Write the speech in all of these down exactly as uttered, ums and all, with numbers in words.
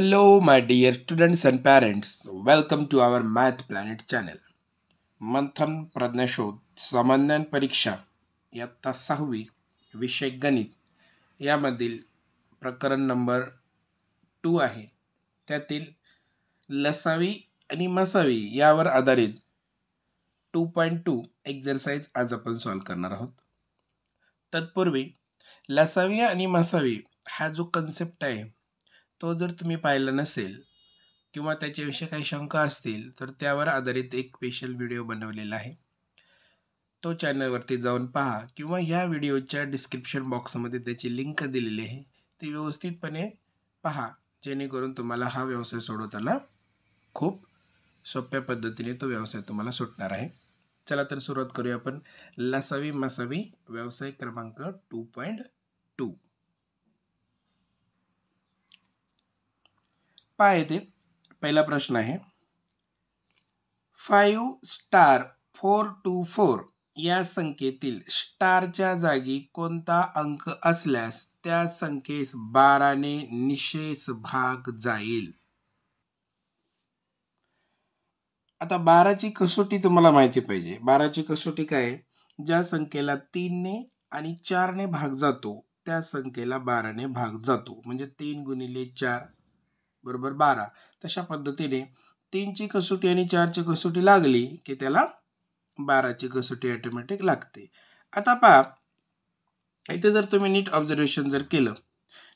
Hello my dear students and parents, welcome to our Math Planet channel. मंथन प्रज्ञा शोध सामान्य परीक्षा इयत्ता सहावी विषय गणित यामधील प्रकरण नंबर टू आहे. त्यातील लसावी आणि मसावी यावर आधारित टू पॉइंट टू एक्सरसाइज आज आपण सॉल्व करणार आहोत. तत्पूर्वी लसावी आणि मसावी हा जो कन्सेप्ट आहे तो जर तुम्ही पाहिला नसेल किंवा त्याच्याविषयी काही शंका असतील तर त्यावर आधारित एक स्पेशल व्हिडिओ बनवलेला आहे, तो चॅनलवरती जाऊन पहा किंवा या व्हिडिओच्या डिस्क्रिप्शन बॉक्समध्ये त्याची लिंक दिलेली आहे, ती व्यवस्थितपणे पहा जेणेकरून तुम्हाला हा व्यवसाय सोडवताना खूप सोप्या पद्धतीने तो व्यवसाय तुम्हाला सुटणार आहे. चला तर सुरुवात करूया आपण. लसावी मसावी व्यवसाय क्रमांक टू पॉईंट टू पाहे ते पहला प्रश्न है. Five star four two four या संख्येतील स्टारच्या जागी कोणता अंक असल्यास त्या संख्येस बारा ने निशेष भाग जाईल. आता बारा ची कसोटी तुम्हाला माहिती पाहिजे. बारा ची कसोटी काय, ज्या संख्येला तीन ने आणि चार ने भाग जातो त्या संख्येला बारा ने भाग जातो, म्हणजे तीन गुणिले चार बरोबर बारा. तशा पद्धतीने तीन ची कसोटी आणि चार ची कसोटी लागली की त्याला बारा ची कसोटी ऑटोमॅटिक लागते. आता पहा इथे जर तुम्ही नीट ऑब्झर्वेशन जर केलं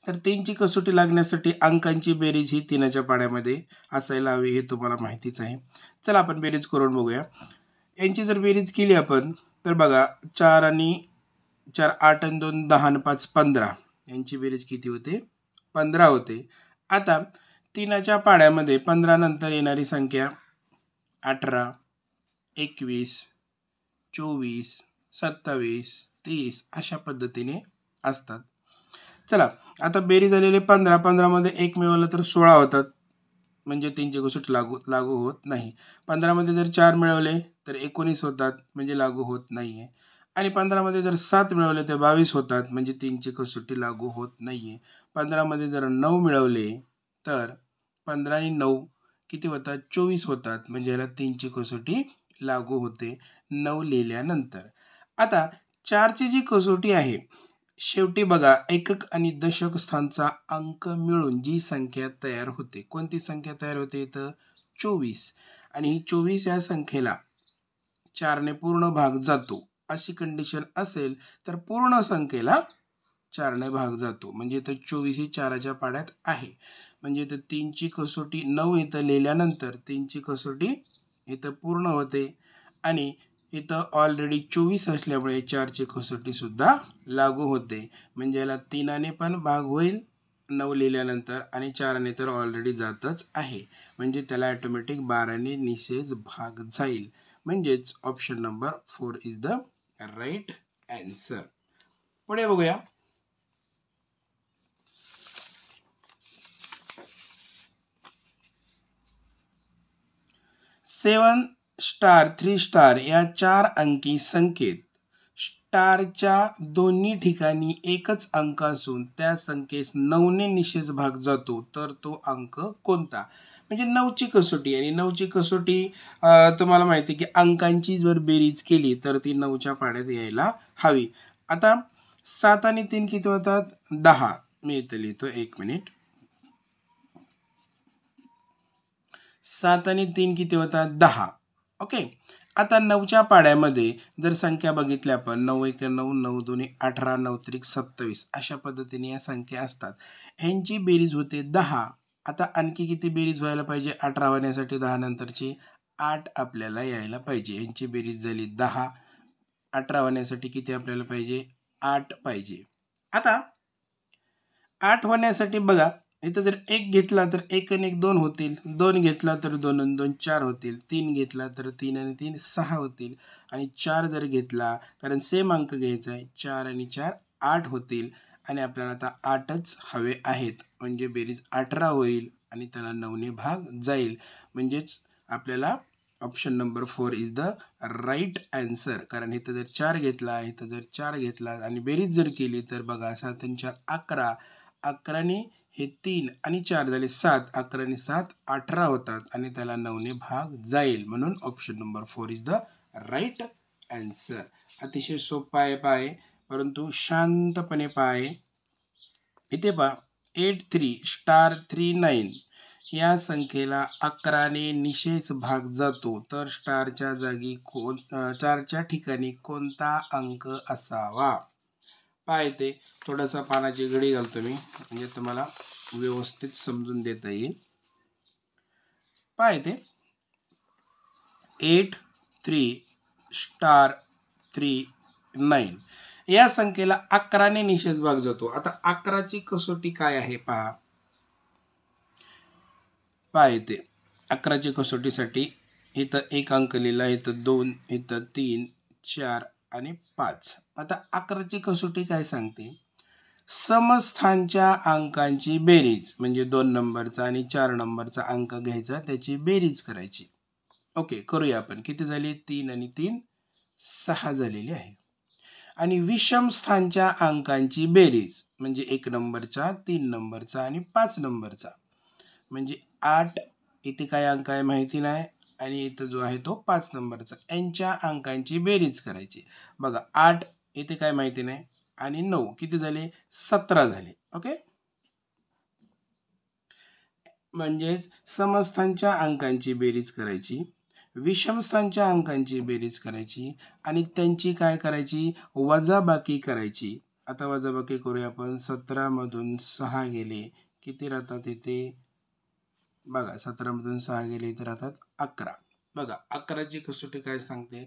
तर तीन ची कसोटी लागण्यासाठी अंकांची बेरीज ही तीनाच्या पाड्यामध्ये असायला हवी, हे तुम्हाला माहितीच आहे. चला आपण बेरीज करून बघूया. यांची जर बेरीज केली आपण तर बघा, चार आणि चार आठ आणि दोन दहा आणि पाच पंधरा, यांची बेरीज किती होते, पंधरा होते. आता तीनाच्या पाड्यामध्ये पंधरा नंतर येणारी संख्या अठरा, एकवीस, चोवीस, सत्तावीस, तीस अशा पद्धतीने असतात. चला आता बेरीज झालेले पंधरा, पंधरामध्ये एक मिळवलं तर सोळा होतात, म्हणजे तीनची कसोटी लागू लागू होत नाही. पंधरामध्ये जर चार मिळवले तर एकोणीस होतात, म्हणजे लागू होत नाही आहे. आणि पंधरामध्ये जर सात मिळवले तर बावीस होतात, म्हणजे तीनची कसोटी लागू होत नाही आहे. पंधरामध्ये जर नऊ मिळवले तर पंधरा आणि नऊ किती होतात, चोवीस होतात, म्हणजे याला तीनची कसोटी लागू होते नऊ लिहिल्यानंतर. आता चारची जी कसोटी आहे, शेवटी बघा एकक आणि दशक स्थानचा अंक मिळून जी संख्या तयार होते, कोणती संख्या तयार होते तर चोवीस, आणि ही चोवीस या संख्येला चारने पूर्ण भाग जातो अशी कंडिशन असेल तर पूर्ण संख्येला चारने भाग जातो, म्हणजे इथं चोवीस ही चाराच्या पाड्यात आहे. म्हणजे इथं तीनची कसोटी नऊ इथं लिहिल्यानंतर तीनची कसोटी इथं पूर्ण होते, आणि इथं ऑलरेडी चोवीस असल्यामुळे चारची कसोटीसुद्धा लागू होते, म्हणजे याला तीनाने पण भाग होईल नऊ लिहिल्यानंतर, आणि चाराने तर ऑलरेडी जातच आहे, म्हणजे त्याला ॲटोमॅटिक बाराने निशेष भाग जाईल. म्हणजेच option number four is the right answer. पुढे बघूया. सेवन स्टार थ्री स्टार या चार अंकी संख्येत स्टारच्या दोन्ही ठिकाणी एकच अंक असून त्या संख्येस नऊ ने निशेष भाग जातो तर तो अंक कोणता. म्हणजे नऊची कसोटी, आणि नऊची कसोटी तुम्हाला माहिती आहे की अंकांची जर बेरीज केली तर ती नऊच्या पाड्यात यायला हवी. आता सात आणि तीन किती होतात, दहा. मी इथं लिहितो एक मिनिट. सात आणि तीन किती होतात, दहा. ओके. आता नऊच्या पाड्यामध्ये जर संख्या बघितल्या आपण, नऊ एक नऊ, नऊ दोन्ही अठरा, नऊ त्रिक सत्तावीस अशा पद्धतीने या संख्या असतात. ह्यांची बेरीज होते दहा. आता आणखी किती बेरीज व्हायला पाहिजे, अठरा होण्यासाठी दहा नंतरची आठ आपल्याला यायला पाहिजे. ह्यांची बेरीज झाली दहा, अठरा होण्यासाठी किती आपल्याला पाहिजे, आठ पाहिजे. आता आठ होण्यासाठी बघा इथं जर एक घेतला तर एक आणि एक दोन होतील, दोन घेतला तर दोन आणि दोन चार होतील, तीन घेतला तर तीन आणि तीन सहा होतील, आणि चार जर घेतला कारण सेम अंक घ्यायचा आहे, चार आणि चार आठ होतील, आणि आपल्याला आता आठच हवे आहेत, म्हणजे बेरीज अठरा होईल आणि त्याला नऊने भाग जाईल. म्हणजेच आपल्याला option number four is the right answer, कारण इथं जर चार घेतला, इथं जर चार घेतला आणि बेरीज जर केली तर बघा सात आणि चार अकरा, अकरा ने हे तीन आणि चार झाले सात, अकरा ने सात अठरा होतात आणि त्याला नऊ ने भाग जाईल, म्हणून option number four is the right answer. अतिशय सोपा आहे पाय, परंतु शांतपणे पाय। इथे पहा eight three star three nine या संख्येला अकरा ने निशेष भाग जातो, तर स्टारच्या जागी कोण चारच्या ठिकाणी कोणता अंक असावा? पाहते थोडासा पानाची घडी घालतो मी, म्हणजे तुम्हाला व्यवस्थित समजून देता येईल। पाहते eight three star three nine या संख्येला अकरा ने निशेष भाग जातो। आता अकरा ची कसोटी काय आहे पहा, पाहते अकरा ची कसोटीसाठी इथं एक अंक लिहिला, इथं दोन, इथं तीन, चार आणि पाच। आता अकरा ची कसोटी काय सांगते, समस्थांच्या अंकांची बेरीज, म्हणजे दोन नंबरचा आणि चार नंबरचा अंक घ्यायचा त्याची बेरीज करायची। ओके करूया आपण, किती झाली तीन आणि तीन सहा झालेली आहे। आणि विषम स्थानच्या अंकांची बेरीज म्हणजे एक नंबरचा, तीन नंबरचा आणि पाच नंबरचा, म्हणजे आठ इथे काय अंक आहे माहिती नाही आणि इथे जो आहे तो पाच नंबरचा, यांच्या अंकांची बेरीज करायची। बघा आठ इथे काय माहिती नाही आणि नऊ किती झाले सतरा झाले। ओके म्हणजे समस्थांच्या अंकांची बेरीज करायची, विषमस्थांच्या अंकांची बेरीज करायची आणि त्यांची काय करायची वजाबाकी करायची। आता वजाबाकी करूया आपण, सतरा मधून सहा गेले किती राहतात इथे, बघा सतरा मधून सहा गेले इथे राहतात अकरा। बघा अकराची कसोटी काय सांगते,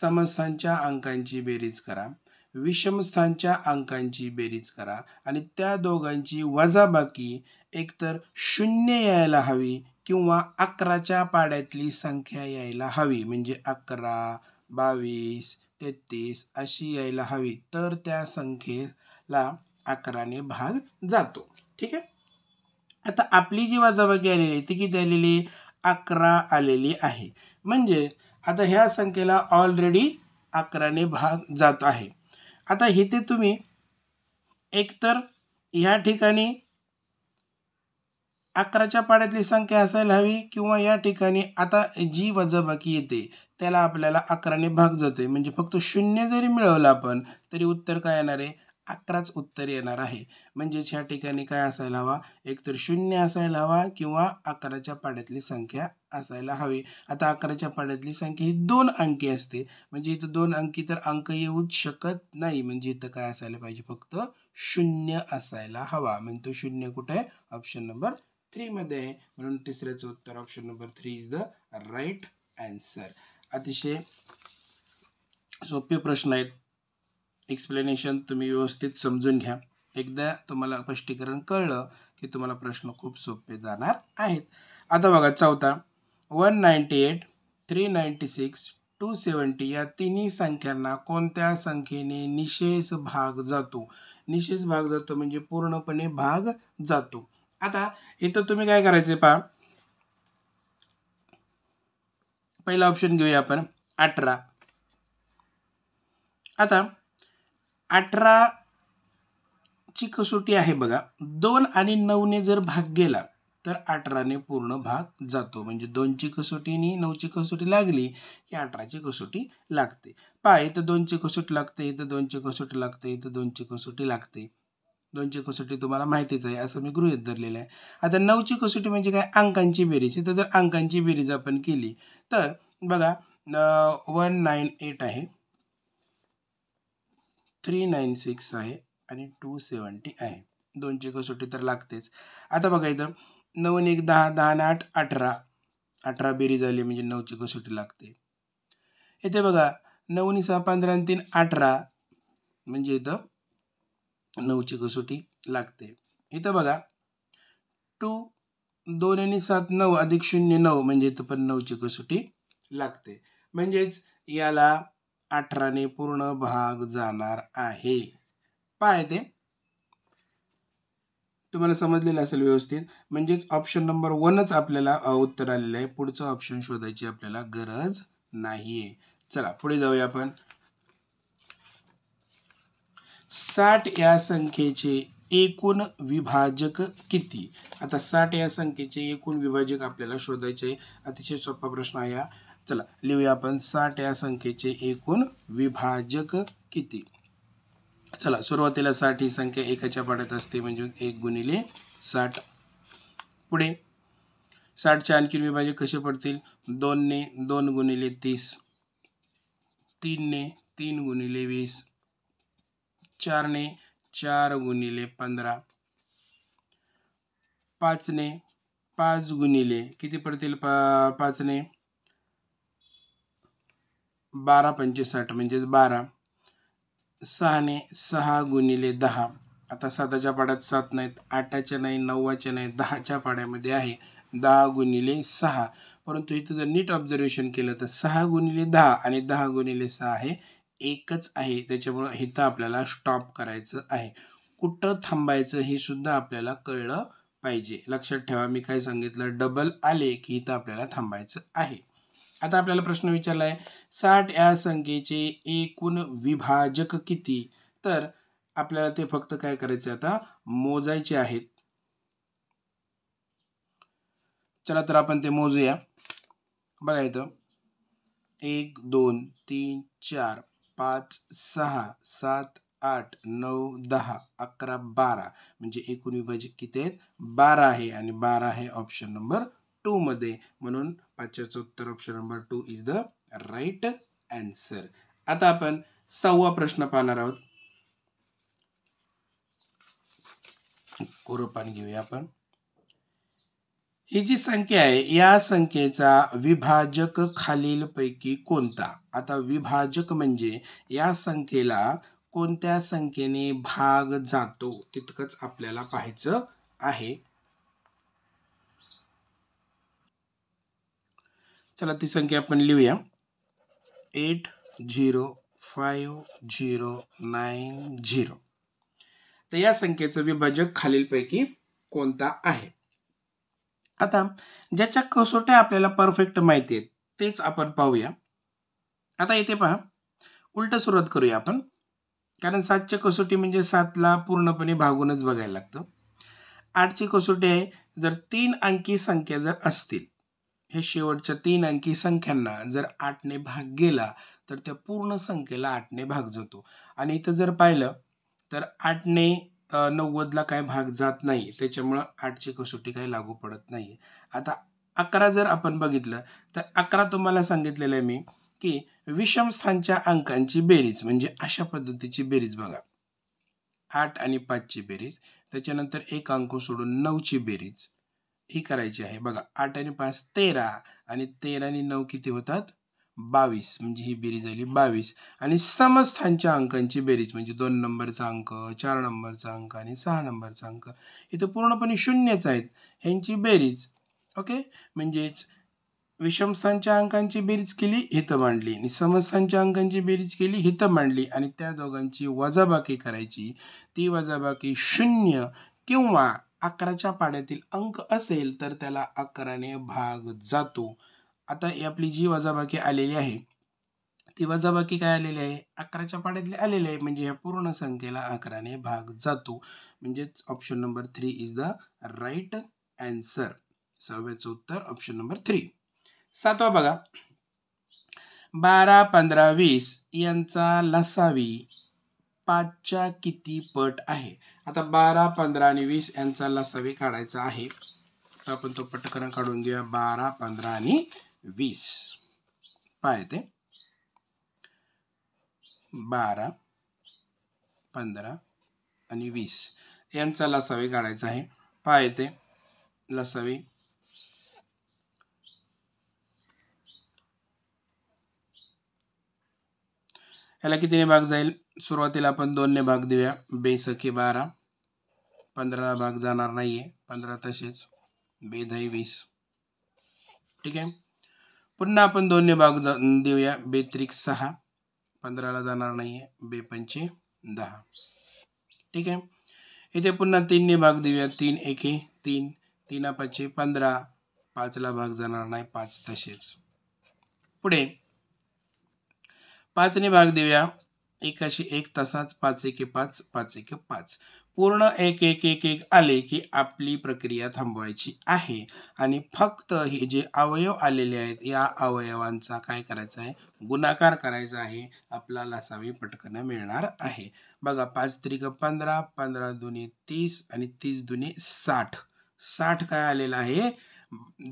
समस्थांच्या अंकांची बेरीज करा, विषमस्थांच्या अंकांची बेरीज करा आणि त्या दोघांची वजाबाकी एकतर शून्य यायला हवी किंवा अकराच्या पाड्यातली संख्या यायला हवी, म्हणजे अकरा बावीस तेहतीस अशी यायला हवी, तर त्या संख्येला अकराने भाग जातो। ठीक आहे, आता आपली जी वजाबाकी आलेली ती किती आलेली अकरा आलेली आहे, म्हणजे आता ह्या संख्येला ऑलरेडी अकराने भाग जात आहे। आता इथे तुम्ही एकतर या ठिकाणी अकराच्या पाड्यातली संख्या असायला हवी किंवा या ठिकाणी आता जी वजाबाकी येते त्याला आपल्याला अकराने भाग जाते, म्हणजे फक्त शून्य जरी मिळवलं आपण तरी उत्तर काय येणार आहे अकराच उत्तर येणार आहे। म्हणजेच ह्या ठिकाणी काय असायला हवा, एकतर शून्य असायला हवा किंवा अकराच्या पाड्यातली संख्या असायला हवी। आता अकराच्या पाड्यातली संख्या ही दोन अंकी असते, म्हणजे इथं दोन अंकी तर अंक येऊच शकत नाही, म्हणजे इथं काय असायला पाहिजे फक्त शून्य असायला हवा, म्हणजे तो शून्य कुठे आहे ऑप्शन नंबर थ्री मध्ये आहे, म्हणून तिसऱ्याचं उत्तर option number three is the right answer. अतिशय सोपे प्रश्न आहेत, एक्सप्लेनेशन तुम्ही व्यवस्थित समजून घ्या, एकदा तुम्हाला स्पष्टीकरण कळलं की तुम्हाला प्रश्न खूप सोपे जाणार आहेत। आता बघा चौथा one ninety eight three ninety six two seventy या तिन्ही संख्यांना कोणत्या संख्येने निशेष भाग जातो, निशेष भाग जातो म्हणजे पूर्णपणे भाग जातो। आता इथं तुम्ही काय करायचे पहा, पहिला ऑप्शन घेऊया आपण अठरा। आता अठरा ची कसोटी आहे बघा, दोन आणि नऊ ने जर भाग गेला तर अठरा ने पूर्ण भाग जातो, म्हणजे दोन ची कसोटी आणि नऊ ची कसोटी लागली की अठरा ची कसोटी लागते। पहा इथं दोन ची कसोटी लागते, इथं दोन ची कसोटी लागते, इथं दोन ची कसोटी लागते, दोनची कसोटी तुम्हाला माहितीच आहे असं मी गृहीत धरलेलं आहे। आता नऊची कसोटी म्हणजे काय अंकांची बेरीज, इथं जर अंकांची बेरीज आपण केली तर बघा वन नाईन एट आहे, थ्री नाईन सिक्स आहे आणि टू सेवन्टी आहे, दोनची कसोटी तर लागतेच। आता बघा इथं नऊ आणि एक दहा, दहा आणि आठ अठरा, अठरा बेरीज आली म्हणजे नऊची कसोटी लागते। इथे बघा नऊ आणि सहा पंधरा आणि तीन अठरा, म्हणजे इथं नऊची कसोटी लागते। इथं बघा टू दोन आणि सात नऊ अधिक शून्य नऊ, म्हणजे इथं पण नऊची कसोटी लागते, म्हणजेच याला अठराने पूर्ण भाग जाणार आहे। पाय ते तुम्हाला समजलेलं असेल व्यवस्थित, म्हणजेच ऑप्शन नंबर वनच आपल्याला उत्तर आलेलं आहे, पुढचं ऑप्शन शोधायची आपल्याला गरज नाहीये। चला पुढे जाऊया आपण, साठ या संख्येचे एकूण विभाजक किती। आता साठ या संख्येचे एकूण विभाजक आपल्याला शोधायचे, अतिशय सोपा प्रश्न आहे हा। चला लिहूया आपण, साठ या संख्येचे एकूण विभाजक किती। चला सुरुवातीला साठ ही संख्या एकाच्या पाड्यात असते, म्हणजे एक गुणिले साठ। पुढे साठचे आणखी विभाजक कसे पडतील, दोन ने दोन गुणिले तीस, तीन ने तीन गुणिले वीस, चार ने चार गुणिले पंधरा, पाच ने पाच गुणिले किती पडतील, पाच ने बारा पंचे साठ म्हणजे बारा, सहा ने सहा गुणिले दहा। आता साताच्या पाड्यात सात नाहीत, आठाच्या नाही, नव्वाच्या नाही, दहाच्या पाड्यामध्ये आहे दहा गुणिले सहा। परंतु इथे जर नीट ऑब्झर्वेशन केलं तर सहा गुणिले दहा आणि दहा गुणिले सहा हे एकच आहे, त्याच्यामुळे इथं आपल्याला स्टॉप करायचं आहे। कुठं थांबायचं हे सुद्धा आपल्याला कळलं पाहिजे। लक्षात ठेवा मी काय सांगितलं, डबल आले की इथं आपल्याला थांबायचं आहे। आता आपल्याला प्रश्न विचारला आहे, साठ या संख्येचे एकूण विभाजक किती, तर आपल्याला ते फक्त काय करायचे आता मोजायचे आहेत। चला तर आपण ते मोजूया। बघा इथं एक दोन तीन चार पाच सहा सात आठ नऊ दहा अकरा बारा, म्हणजे एकूण विभाजक किती आहेत बारा आहे, आणि बारा आहे ऑप्शन नंबर टू मध्ये, म्हणून पाचचं उत्तर option number two is the right answer. आता आपण सहावा प्रश्न पाहणार आहोत, कोरं पान घेऊया आपण। ही जी संख्या आहे या संख्येचा विभाजक खालीलपैकी कोणता। आता विभाजक म्हणजे या संख्येला कोणत्या संख्येने भाग जातो तितकंच आपल्याला पाहायचं आहे। चला ती संख्या आपण लिहूया, eight zero five zero nine zero. तर या संख्येचं विभाजक खालीलपैकी कोणता आहे। आता ज्याच्या कसोट्या आपल्याला परफेक्ट माहिती आहेत तेच आपण पाहूया। आता इथे पहा, उलट सुरुवात करूया आपण, कारण सातच्या कसोटी म्हणजे सातला पूर्णपणे भागूनच बघायला लागतं। आठची कसोटी आहे, जर तीन अंकी संख्या जर असतील, हे शेवटच्या तीन अंकी संख्यांना जर आठने भाग गेला तर त्या पूर्ण संख्येला आठने भाग जातो। आणि इथं जर पाहिलं तर आठने नव्वदला काय भाग जात नाही, त्याच्यामुळं आठची कसोटी काही लागू पडत नाही। आता अकरा जर आपण बघितलं तर अकरा तुम्हाला सांगितलेलं आहे मी की विषम स्थानच्या अंकांची बेरीज, म्हणजे अशा पद्धतीची बेरीज बघा, आठ आणि पाचची बेरीज, त्याच्यानंतर एक अंक सोडून नऊची बेरीज ही करायची आहे। बघा आठ आणि पाच तेरा, आणि तेरा आणि नऊ किती होतात बावीस, म्हणजे ही बेरीज झाली बावीस। आणि समस्थानच्या अंकांची बेरीज म्हणजे दोन नंबरचा अंक, चार नंबरचा अंक आणि सहा नंबरचा अंक, इथं पूर्णपणे शून्यच आहेत, ह्यांची बेरीज ओके। म्हणजेच विषमस्थानच्या अंकांची बेरीज केली हिथं मांडली, आणि समस्थानच्या अंकांची बेरीज केली हिथं मांडली, आणि त्या दोघांची वजाबाकी करायची, ती वजाबाकी शून्य किंवा अकराच्या पाड्यातील अंक असेल तर त्याला अकराने भाग जातो। आता आपली जी वजाबाकी आलेली आहे ती वजाबाकी काय आलेली आहे अकराच्या पाड्यातली आलेली आहे, म्हणजे ह्या पूर्ण संख्येला अकराने भाग जातो, म्हणजेच option number three is the right answer. सहाव्याचं उत्तर ऑप्शन नंबर थ्री। सातवा बघा, बारा पंधरा वीस यांचा लसावी पाचच्या किती पट आहे। आता बारा पंधरा आणि वीस यांचा लसावी काढायचा आहे, तर आपण तो पटकन काढून घेऊया। बारा पंधरा आणि वीस पाय ते बारा पंधरा आणि वीस यांचा लसावी काढायचा आहे। पाय ते लसावी ह्याला कितीने भाग जाईल, सुरुवातीला आपण दोनने भाग देऊया, बेसखी बारा, पंधराला भाग जाणार नाहीये, पंधरा तसेच बेधाई वीस, ठीक आहे। पुन्हा आपण दोन्ही भाग देऊया, बेत्रिक सहा, पंधराला जाणार नाही आहे, बेपंचे दहा, ठीक आहे। इथे पुन्हा तीनने भाग देऊया, तीन एके तीन, तीन पाचशे पंधरा, पाचला भाग जाणार नाही, पाच तसेच। पुढे पाचने भाग देऊया, एकाशी एक तसाच, पाच एके पाच, पाच एके पाच। पूर्ण एक एक एक एक आले की आपली प्रक्रिया थांबवायची आहे आणि फक्त हे जे अवयव आलेले आहेत या अवयवांचा काय करायचा आहे गुणाकार करायचा आहे, आपला लसावी पटकन मिळणार आहे। बघा पाच त्रिक पंधरा, पंधरा दुनी तीस आणि तीस दुनी साठ, साठ काय आलेला आहे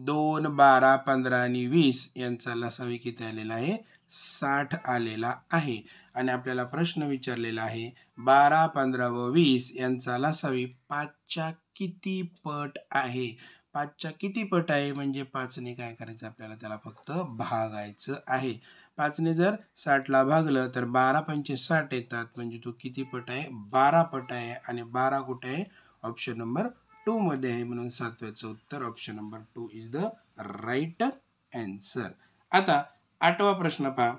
दोन बारा पंधरा आणि वीस यांचा लसावी किती आलेला आहे साठ आलेला आहे। आणि आपल्याला प्रश्न विचारलेला आहे बारा पंधरा व वीस यांचा लसावी पाचच्या किती पट आहे, पाचच्या किती पट आहे म्हणजे पाचने काय करायचं आपल्याला त्याला फक्त भागायचं आहे। पाचने जर साठला भागलं तर बारा पंचे साठ येतात म्हणजे तो किती पट आहे बारा पट आहे आणि बारा कुठे आहे ऑप्शन नंबर टू मध्ये आहे म्हणून सातव्याचं उत्तर option number two is the right answer. आता आठवा प्रश्न पहा,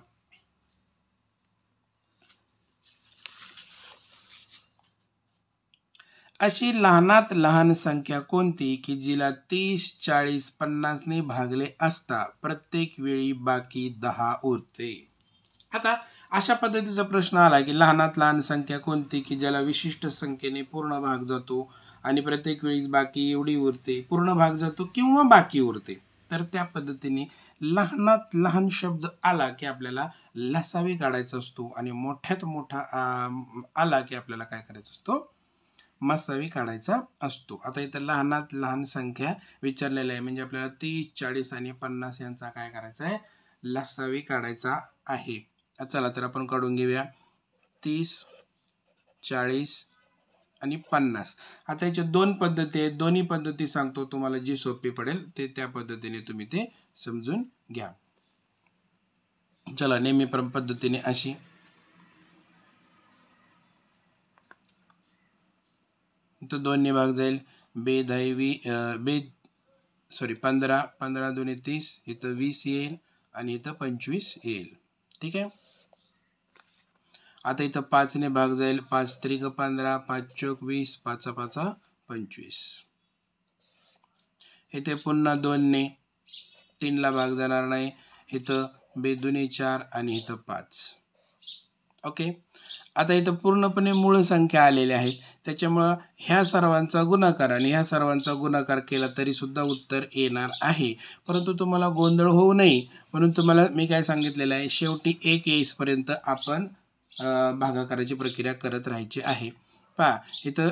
अशी लहानात लहान संख्या कोणती की जिला तीस चाळीस पन्नास ने भागले असता प्रत्येक वेळी बाकी दहा उरते। आता अशा पद्धतीचा प्रश्न आला की लहानात लहान संख्या कोणती की ज्याला विशिष्ट संख्येने पूर्ण भाग जातो आणि प्रत्येक वेळी बाकी एवढी उरते, पूर्ण भाग जातो किंवा बाकी उरते। तर त्या पद्धतीने लहानात लहान शब्द आला की आपल्याला लसावी काढायचा असतो आणि मोठ्यात मोठा आला की आपल्याला काय करायचं असतो मसावी काढायचा असतो। आता इथं लहानात लहान संख्या विचारलेला आहे म्हणजे आपल्याला तीस चाळीस आणि पन्नास यांचा काय करायचा आहे लसावी काढायचा आहे। चला तर आपण काढून घेऊया तीस चाळीस आणि पन्नास। आता याचे दोन पद्धती आहेत, दोन्ही पद्धती सांगतो, तुम्हाला जी सोपी पडेल ते त्या पद्धतीने तुम्ही ते समजून घ्या। चला नेहमी पद्धतीने अशी तो दोन्ही भाग जाईल बेधावी बे सॉरी पंधरा, पंधरा दोन्ही तीस, इथं वीस येईल आणि इथं पंचवीस येईल, ठीक आहे। आता इथं पाच ने भाग जाईल पाच त्रिक पंधरा, पाच चौक वीस, पाच पाच पंचवीस। इथे पुन्हा दोन ने तीन ला भाग जाणार नाही, इथं बे दुनी चार आणि इथं पाच, ओके। आता इथं पूर्णपणे मूळ संख्या आलेल्या आहेत त्याच्यामुळं ह्या सर्वांचा गुणाकार आणि ह्या सर्वांचा गुणाकार केला तरी सुद्धा उत्तर येणार आहे, परंतु तुम्हाला गोंधळ होऊ नये म्हणून तुम्हाला मी काय सांगितलेलं आहे शेवटी एक येईसपर्यंत आपण भागाकाराची प्रक्रिया करत राहायची आहे। पहा इथं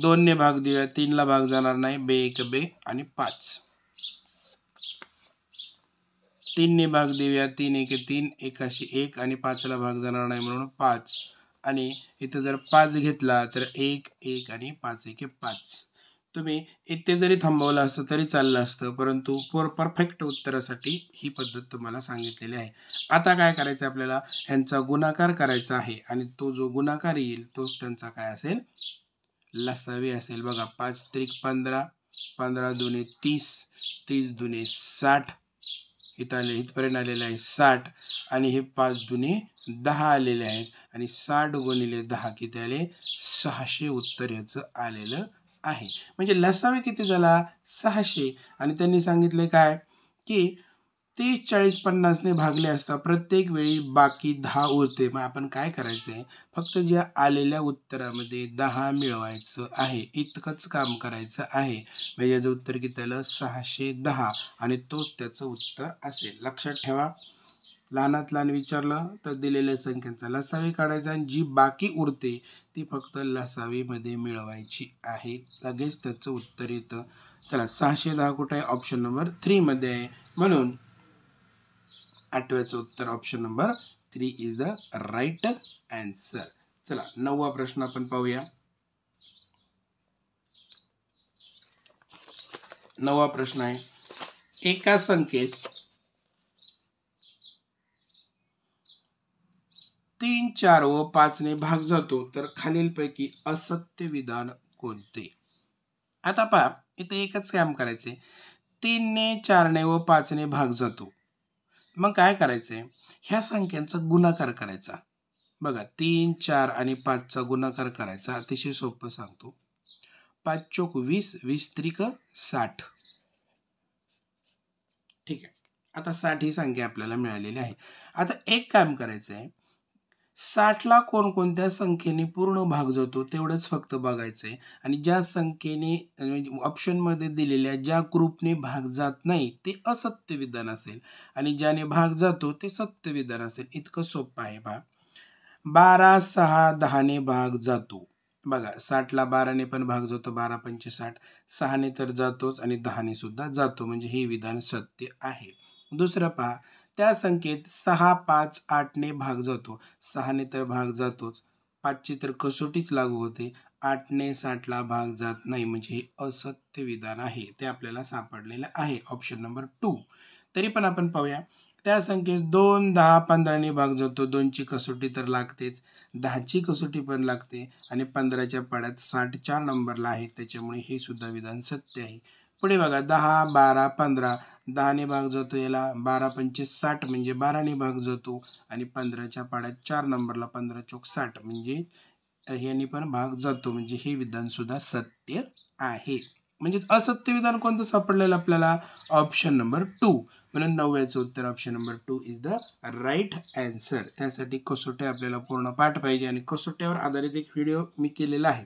दोन ने भाग देऊया, तीन ला भाग जाणार नाही बे एक बे आणि पाच, तीन ने भाग देऊया तीन एक तीन एकाशी एक आणि पाच ला भाग जाणार नाही म्हणून पाच, आणि इथं जर पाच घेतला तर एक एक आणि पाच एके पाच। तुम्ही इथे जरी थांबवलं असतं तरी चाललं असतं परंतु पर परफेक्ट उत्तरासाठी ही पद्धत तुम्हाला सांगितलेली आहे। आता काय करायचं आपल्याला ह्यांचा गुणाकार करायचा आहे आणि तो जो गुणाकार येईल तो त्यांचा काय असेल लसावी असेल। बघा पाच त्रिक पंधरा, पंधरा दुने तीस, तीस दुने साठ, इथं आले इथपर्यंत आलेलं आहे साठ आणि हे पाच दुने दहा आलेले आहेत आणि साठ गुणिले दहा किती आले सहाशे उत्तर याचं आलेलं आहे। म्हणजे लसावी किती झाला सहाशे आणि त्यांनी सांगितले काय की तीस चाळीस पन्नास ने भागले असता प्रत्येक वेळी बाकी दहा उरते। मग आपण काय करायचं आहे फक्त ज्या आलेल्या उत्तरामध्ये दहा मिळवायचं आहे, इतकंच काम करायचं आहे। म्हणजे याचं उत्तर किती आलं सहाशे दहा आणि तोच त्याचं उत्तर असेल। लक्षात ठेवा लहानात लहान विचारलं तर दिलेल्या संख्यांचा लसावी काढायचा आणि जी बाकी उरते ती फक्त लसावीमध्ये मिळवायची आहे, लगेच त्याचं उत्तर येतं। चला सहाशे दहा कुठे आहे ऑप्शन नंबर थ्री मध्ये आहे म्हणून आठव्याचं उत्तर option number three is the right answer. चला नववा प्रश्न आपण पाहूया, नववा प्रश्न आहे एका संख्येस तीन चार व पाच ने भाग जातो तर खालीलपैकी असत्य विधान कोणते। आता पहा इथे एकच काम करायचे तीन ने चार ने व पाच ने भाग जातो, मग काय करायचंय ह्या संख्यांचा गुणाकार करायचा। बघा तीन चार आणि पाचचा गुणाकार करायचा, अतिशय सोपं सांगतो। पाच चौक वीस, वीस त्रिक साठ, ठीक आहे। आता साठ ही संख्या आपल्याला मिळालेली आहे। आता एक काम करायचंय साठला कोणकोणत्या संख्येने पूर्ण भाग जातो तेवढंच फक्त बघायचं आहे, आणि ज्या संख्येने ऑप्शनमध्ये दिलेल्या ज्या ग्रुपने भाग जात नाही ते असत्य विधान असेल आणि ज्याने भाग जातो ते सत्य विधान असेल. इतकं सोपं आहे बघा. बारा सहा दहाने भाग जातो. बघा साठला बाराने पण भाग जातो, बारा पंचे साठ, सहाने तर जातोच आणि दहाने सुद्धा जातो, म्हणजे हे विधान सत्य आहे. दुसरा पहा, त्या संख्येत सहा पाच आठने भाग जातो, सहाने तर भाग जातोच, पाचची तर कसोटीच लागू होते, आठने साठला भाग जात नाही, म्हणजे हे असत्य विधान आहे, ते आपल्याला सापडलेलं आहे ऑप्शन नंबर टू. तरी पण आपण पाहूया, त्या संख्येत दोन दहा पंधराने भाग जातो, दोनची कसोटी तर लागतेच, दहाची कसोटी पण लागते, आणि पंधराच्या पाड्यात साठ चार नंबरला आहे, त्याच्यामुळे हे सुद्धा विधान सत्य आहे. पुढे बघा, दहा बारा पंधरा, दहाने भाग जातो, याला बारा पंचे साठ म्हणजे बाराने भाग जातो, आणि पंधराच्या पाड्यात चार नंबरला पंधरा चौक साठ म्हणजे याने पण भाग जातो, म्हणजे हे विधानसुद्धा सत्य आहे. म्हणजे असत्य विधान कोणतं सापडलेलं आपल्याला ऑप्शन नंबर टू, म्हणून नवव्याचं उत्तर option number two is the right answer. त्यासाठी कसोट्या आपल्याला पूर्ण पाठ पाहिजे आणि कसोट्यावर आधारित एक व्हिडिओ मी केलेला आहे,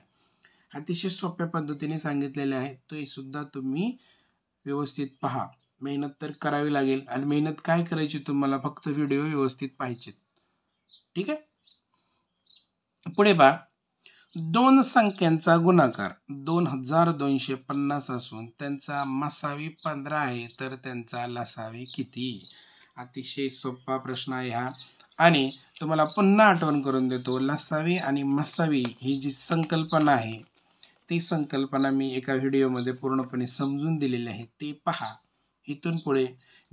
अतिशय सोप्या पद्धतीने सांगितलेले आहे, तो सुद्धा तुम्ही व्यवस्थित पहा. मेहनत तर करावी लागेल, आणि मेहनत काय करायची, तुम्हाला फक्त व्हिडिओ व्यवस्थित पाहिजेत, ठीक आहे. पुढे पहा, दोन संख्यांचा गुणाकार दोन हजार दोनशे पन्नास असून त्यांचा मसावी पंधरा आहे, तर त्यांचा लसावी किती? अतिशय सोपा प्रश्न आहे हा, आणि तुम्हाला पुन्हा आठवण करून देतो, लसावी आणि मसावी ही जी संकल्पना आहे ती संकल्पना मी एका व्हिडिओमध्ये पूर्णपणे समजून दिलेली आहे, ते पहा. इथून पुढे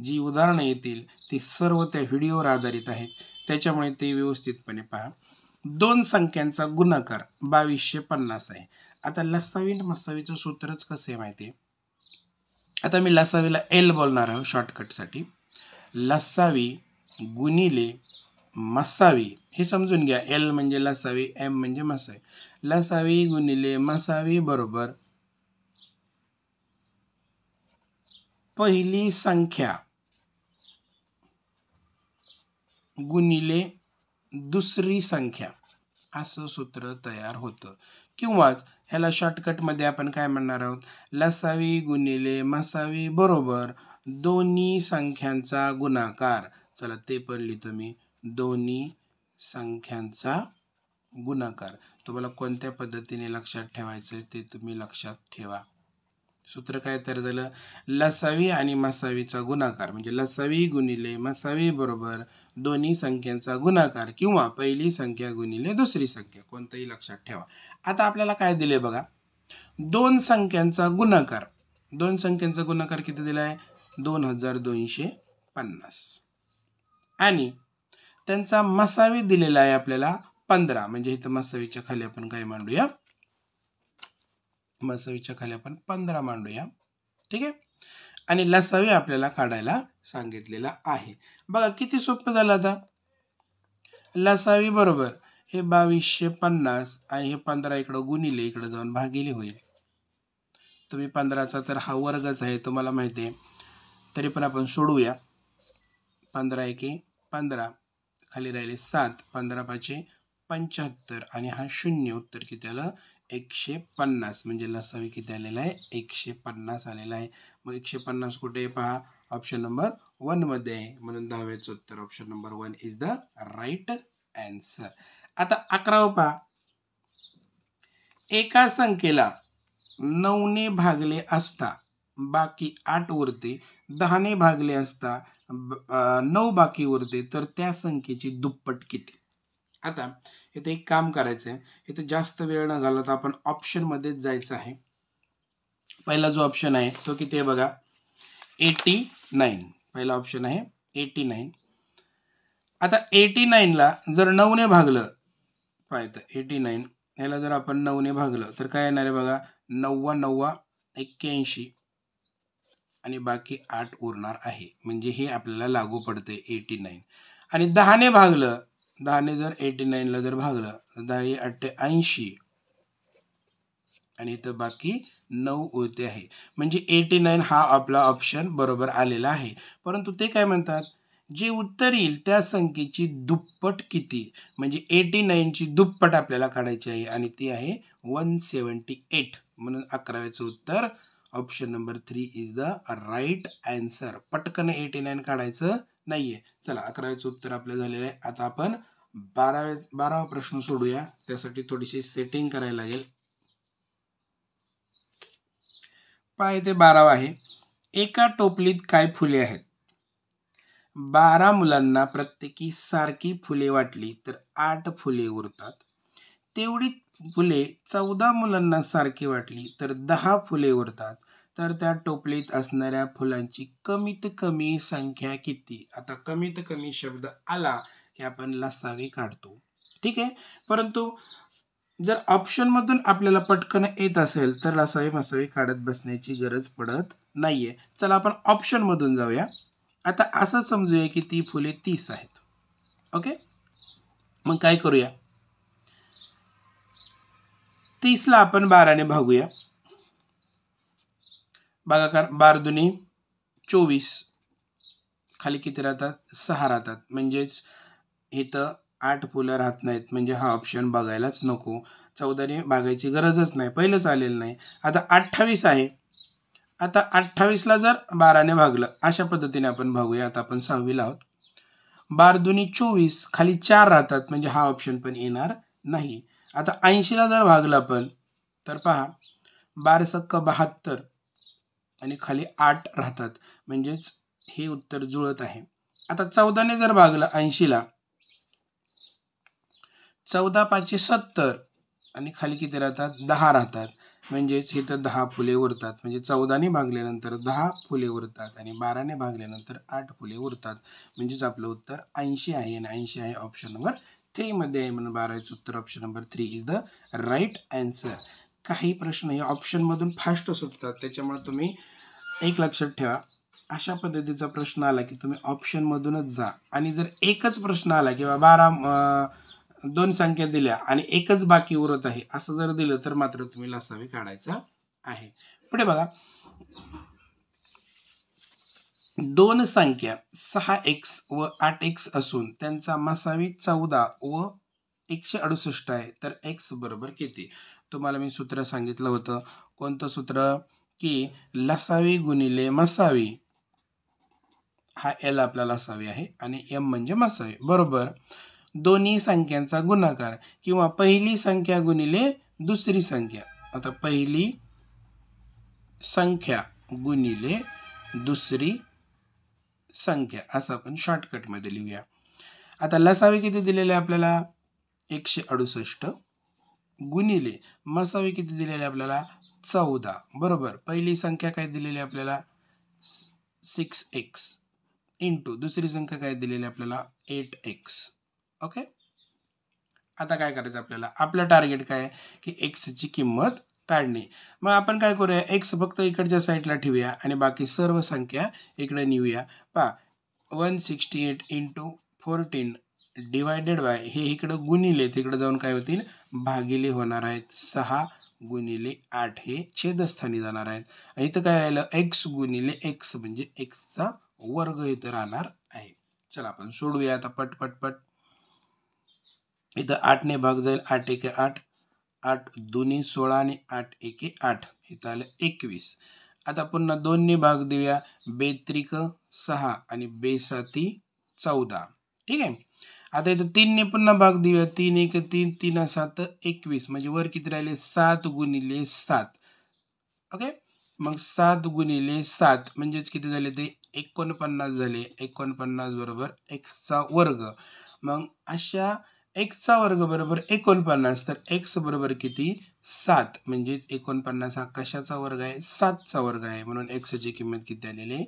जी उदाहरणं येतील ती सर्व त्या व्हिडिओवर आधारित आहेत, त्याच्यामुळे ते व्यवस्थितपणे पहा. दोन संख्यांचा गुणाकार बावीसशे पन्नास आहे. आता लसावी आणि मसावीचं सूत्रच कसं आहे माहिती आहे. आता मी लसावीला एल बोलणार आहे शॉर्टकटसाठी. लसावी गुणिले मसावी, हे समजून घ्या, एल म्हणजे लसावी, एम म्हणजे मसावी. लसावी गुणिले मसावी बरोबर पहिली संख्या गुणिले दुसरी संख्या, असं सूत्र तयार होतं. किंवा ह्याला शॉर्टकटमध्ये आपण काय म्हणणार आहोत, लसावी गुणिले मसावी बरोबर दोन्ही संख्यांचा गुणाकार. चला ते पण लिहितो मी, दोन्ही संख्यांचा गुणाकार. तुम्हाला कोणत्या पद्धतीने लक्षात ठेवायचं ते तुम्ही लक्षात ठेवा. सूत्र काय तयार झालं, लसावी आणि मसावीचा गुणाकार म्हणजे लसावी गुणिले मसावी बरोबर दोन्ही संख्यांचा गुणाकार किंवा पहिली संख्या गुणिले दुसरी संख्या, कोणतंही लक्षात ठेवा. आता आपल्याला काय दिले बघा, दोन संख्यांचा गुणाकार, दोन संख्यांचा गुणाकार किती दिला आहे, दोन हजार दोनशे पन्नास, आणि त्यांचा मसावी दिलेला आहे आपल्याला पंधरा, म्हणजे इथं मसावीच्या खाली आपण काय मांडूया, मसावीच्या खाली आपण पंधरा मांडूया, ठीक आहे. आणि लसावी आपल्याला काढायला सांगितलेला आहे. बघा किती सोपं झालं. आता लसावी बरोबर हे बावीसशे पन्नास आणि हे पंधरा इकडं गुणिले इकडं जाऊन भागिले होईल. तुम्ही पंधराचा तर हा वर्गच आहे, तुम्हाला माहिती आहे, तरी पण आपण सोडूया. पंधरा एके पंधरा, खाली राहिले सात, पंधरा पाचे पंच्याहत्तर, आणि हा शून्य, उत्तर किती आलं, एकशे पन्नास. म्हणजे लसावी किती आलेला आहे, एकशे पन्नास आलेला आहे. मग एकशे पन्नास कुठे पहा, ऑप्शन नंबर वन मध्ये आहे, म्हणून दहाव्याचं उत्तर option number one is the right answer. आता अकरावं पहा, एका संख्येला नऊने भागले असता बाकी आठ उरते, दहाने भागले असता नऊ बाकी उरते, तर त्या संख्येची दुप्पट किती? आता इथे एक काम करायचं आहे, इथे जास्त वेळ न घालवता आपण ऑप्शनमध्येच जायचं आहे. पहिला जो ऑप्शन आहे तो किती आहे बघा, एटी नाईन, पहिला ऑप्शन आहे एटी नाईन. आता एटी नाईनला जर नऊने भागलं, पाहिजे एटी नाईन ह्याला जर आपण नऊने भागलं तर काय येणार आहे बघा, नव्वा नव्वा एक्क्याऐंशी, आणि बाकी आठ उरणार आहे, म्हणजे हे आपल्याला लागू पडते एटी नाईन. आणि दहाने भागलं, दहाने जर एटी नाईनला जर भागलं तर दहा आठ ऐंशी, आणि इथं बाकी नऊ उरते आहे, म्हणजे एटी नाईन हा आपला ऑप्शन बरोबर आलेला आहे. परंतु ते काय म्हणतात, जी उत्तर येईल त्या संख्येची दुप्पट किती, म्हणजे एटी नाइन ची दुप्पट आपल्याला काढायची आहे आणि ती आहे वन सेवन्टी एट, म्हणून अकराव्याचं उत्तर option number three is the right answer. पटकन एटी नाइन काढायचं नाहीये। चला अकराव्याचं उत्तर आपलं झालेलं आहे। आता आपण बारावे बारावा प्रश्न सोडूया, त्यासाठी थोडीशी सेटिंग करायला लागेल। पाय ते बारावा आहे, एका टोपलीत काय फुले आहेत, बारा मुलांना प्रत्येकी सारखी फुले वाटली तर आठ फुले उरतात, तेवढी फुले चौदा मुलांना सारखी वाटली तर दहा फुले उरतात, तर त्या टोपलीत असणाऱ्या फुलांची कमीत कमी संख्या किती। आता कमीत कमी शब्द आला की आपण लसावी काढतो, ठीक आहे। परंतु जर ऑप्शन मधून आपल्याला पटकन येत असेल तर लसावी मसावी काढत बसण्याची गरज पडत नाहीये। चला आपण ऑप्शन मधून जाऊया। आता असं समजूया की ती फुले तीस आहेत, ओके। मग काय करूया, तीस ला आपण बारा ने भागूया, भागाकार बारा दुनी चोवीस, खाली किती राहतात सहा राहतात, म्हणजेच इथं आठ फुलं राहत नाहीत, म्हणजे हा ऑप्शन बघायलाच नको, चौदा ने भागायची गरजच नाही, पहिलंच आलेलं नाही। आता अठ्ठावीस आहे, आता अठ्ठावीस ला जर बारा ने भागलं अशा पद्धतीने आपण भागूया। आता आपण सहावीला आहोत, बारा दुनी चोवीस, खाली चार राहतात, म्हणजे हा ऑप्शन पण येणार नाही। आता ऐंशी ला जर भागलं आपण तर पहा बारा सक्क बहात्तर आणि खाली आठ राहतात, म्हणजेच हे उत्तर जुळत आहे। आता चौदा ने जर भागलं ऐंशी ला, चौदा पाचशे सत्तर आणि खाली किती राहतात दहा राहतात, म्हणजेच इथं दहा फुले उरतात, म्हणजे चौदा ने भागल्यानंतर दहा फुले उरतात आणि बारा ने भागल्यानंतर आठ फुले उरतात, म्हणजेच आपलं उत्तर ऐंशी आहे आणि ऐंशी आहे ऑप्शन नंबर थ्री मध्ये आहे, म्हणून बाराचं उत्तर option number three is the right answer. काही प्रश्न हे ऑप्शनमधून फास्ट सुटतात, त्याच्यामुळे तुम्ही एक लक्षात ठेवा, अशा पद्धतीचा प्रश्न आला की तुम्ही ऑप्शनमधूनच जा, आणि जर एकच प्रश्न आला किंवा बारा दोन संख्या दिल्या आणि एकच बाकी उरत आहे असं जर दिलं तर मात्र तुम्ही लसावी काढायचा आहे। पुढे बघा, दोन संख्या सहा एक्स व आठ एक्स असून त्यांचा मसावी चौदा व एकशे अडुसष्ट आहे, तर एक्स बरोबर किती। तुम्हाला मी सूत्र सांगितलं होतं, कोणतं सूत्र की लसावी गुणिले मसावी, हा एल आपला लसावी आहे आणि एम म्हणजे मसावी, बरोबर दोन्ही संख्यांचा गुणाकार किंवा पहिली संख्या गुणिले दुसरी संख्या। आता पहिली संख्या गुणिले दुसरी संख्या असं आपण शॉर्टकट मध्ये लिहूया। आता लसावी किती दिलेले आपल्याला एकशे अडुसष्ट गुणिले मसावी किती दिलेले आपल्याला चौदा, बरोबर पहिली संख्या काय दिलेली आपल्याला सिक्स एक्स इंटू दुसरी संख्या काय दिलेली आपल्याला एट एक्स, ओके okay? आता काय करायचं आपल्याला, आपलं टार्गेट काय आहे की एक्स ची किंमत काढणे। मग आपण काय करूया, एक्स फक्त इकडच्या साईडला ठेवूया आणि बाकी सर्व संख्या इकडे नेऊया। पहा one sixty eight into fourteen divided by, हे इकडं गुणिले तिकडे जाऊन काय होतील भागिले होणार आहेत, सहा गुणिले आठ हे छेदस्थानी जाणार आहेत, इथं काय आलं एक्स गुणिले एक्स म्हणजे एक्सचा वर्ग इथं राहणार आहे। चला आपण सोडूया आता पट पट पट। इथं आठ ने भाग जाईल, आठ एके आठ, आठ दोन्ही सोळा आणि आठ एके आठ, इथं आलं एकवीस। आता पुन्हा दोन ने भाग देऊया, बेत्रिक सहा आणि बेसाती चौदा, ठीक आहे। आता इथं तीन ने पुन्हा भाग देऊया, तीन एक तीन, तीन सात एकवीस, म्हणजे वर किती राहिले सात गुणिले सात, ओके। मग सात गुणिले सात म्हणजेच किती झाले ते एकोणपन्नास झाले, एकोणपन्नास बरोबर एक्सचा वर्ग। मग अशा एक्सचा वर्ग बरोबर एकोणपन्नास, तर एक्स बरोबर किती सात, म्हणजे एकोणपन्नास हा कशाचा वर्ग आहे सातचा वर्ग आहे, म्हणून एक्सची किंमत किती आलेली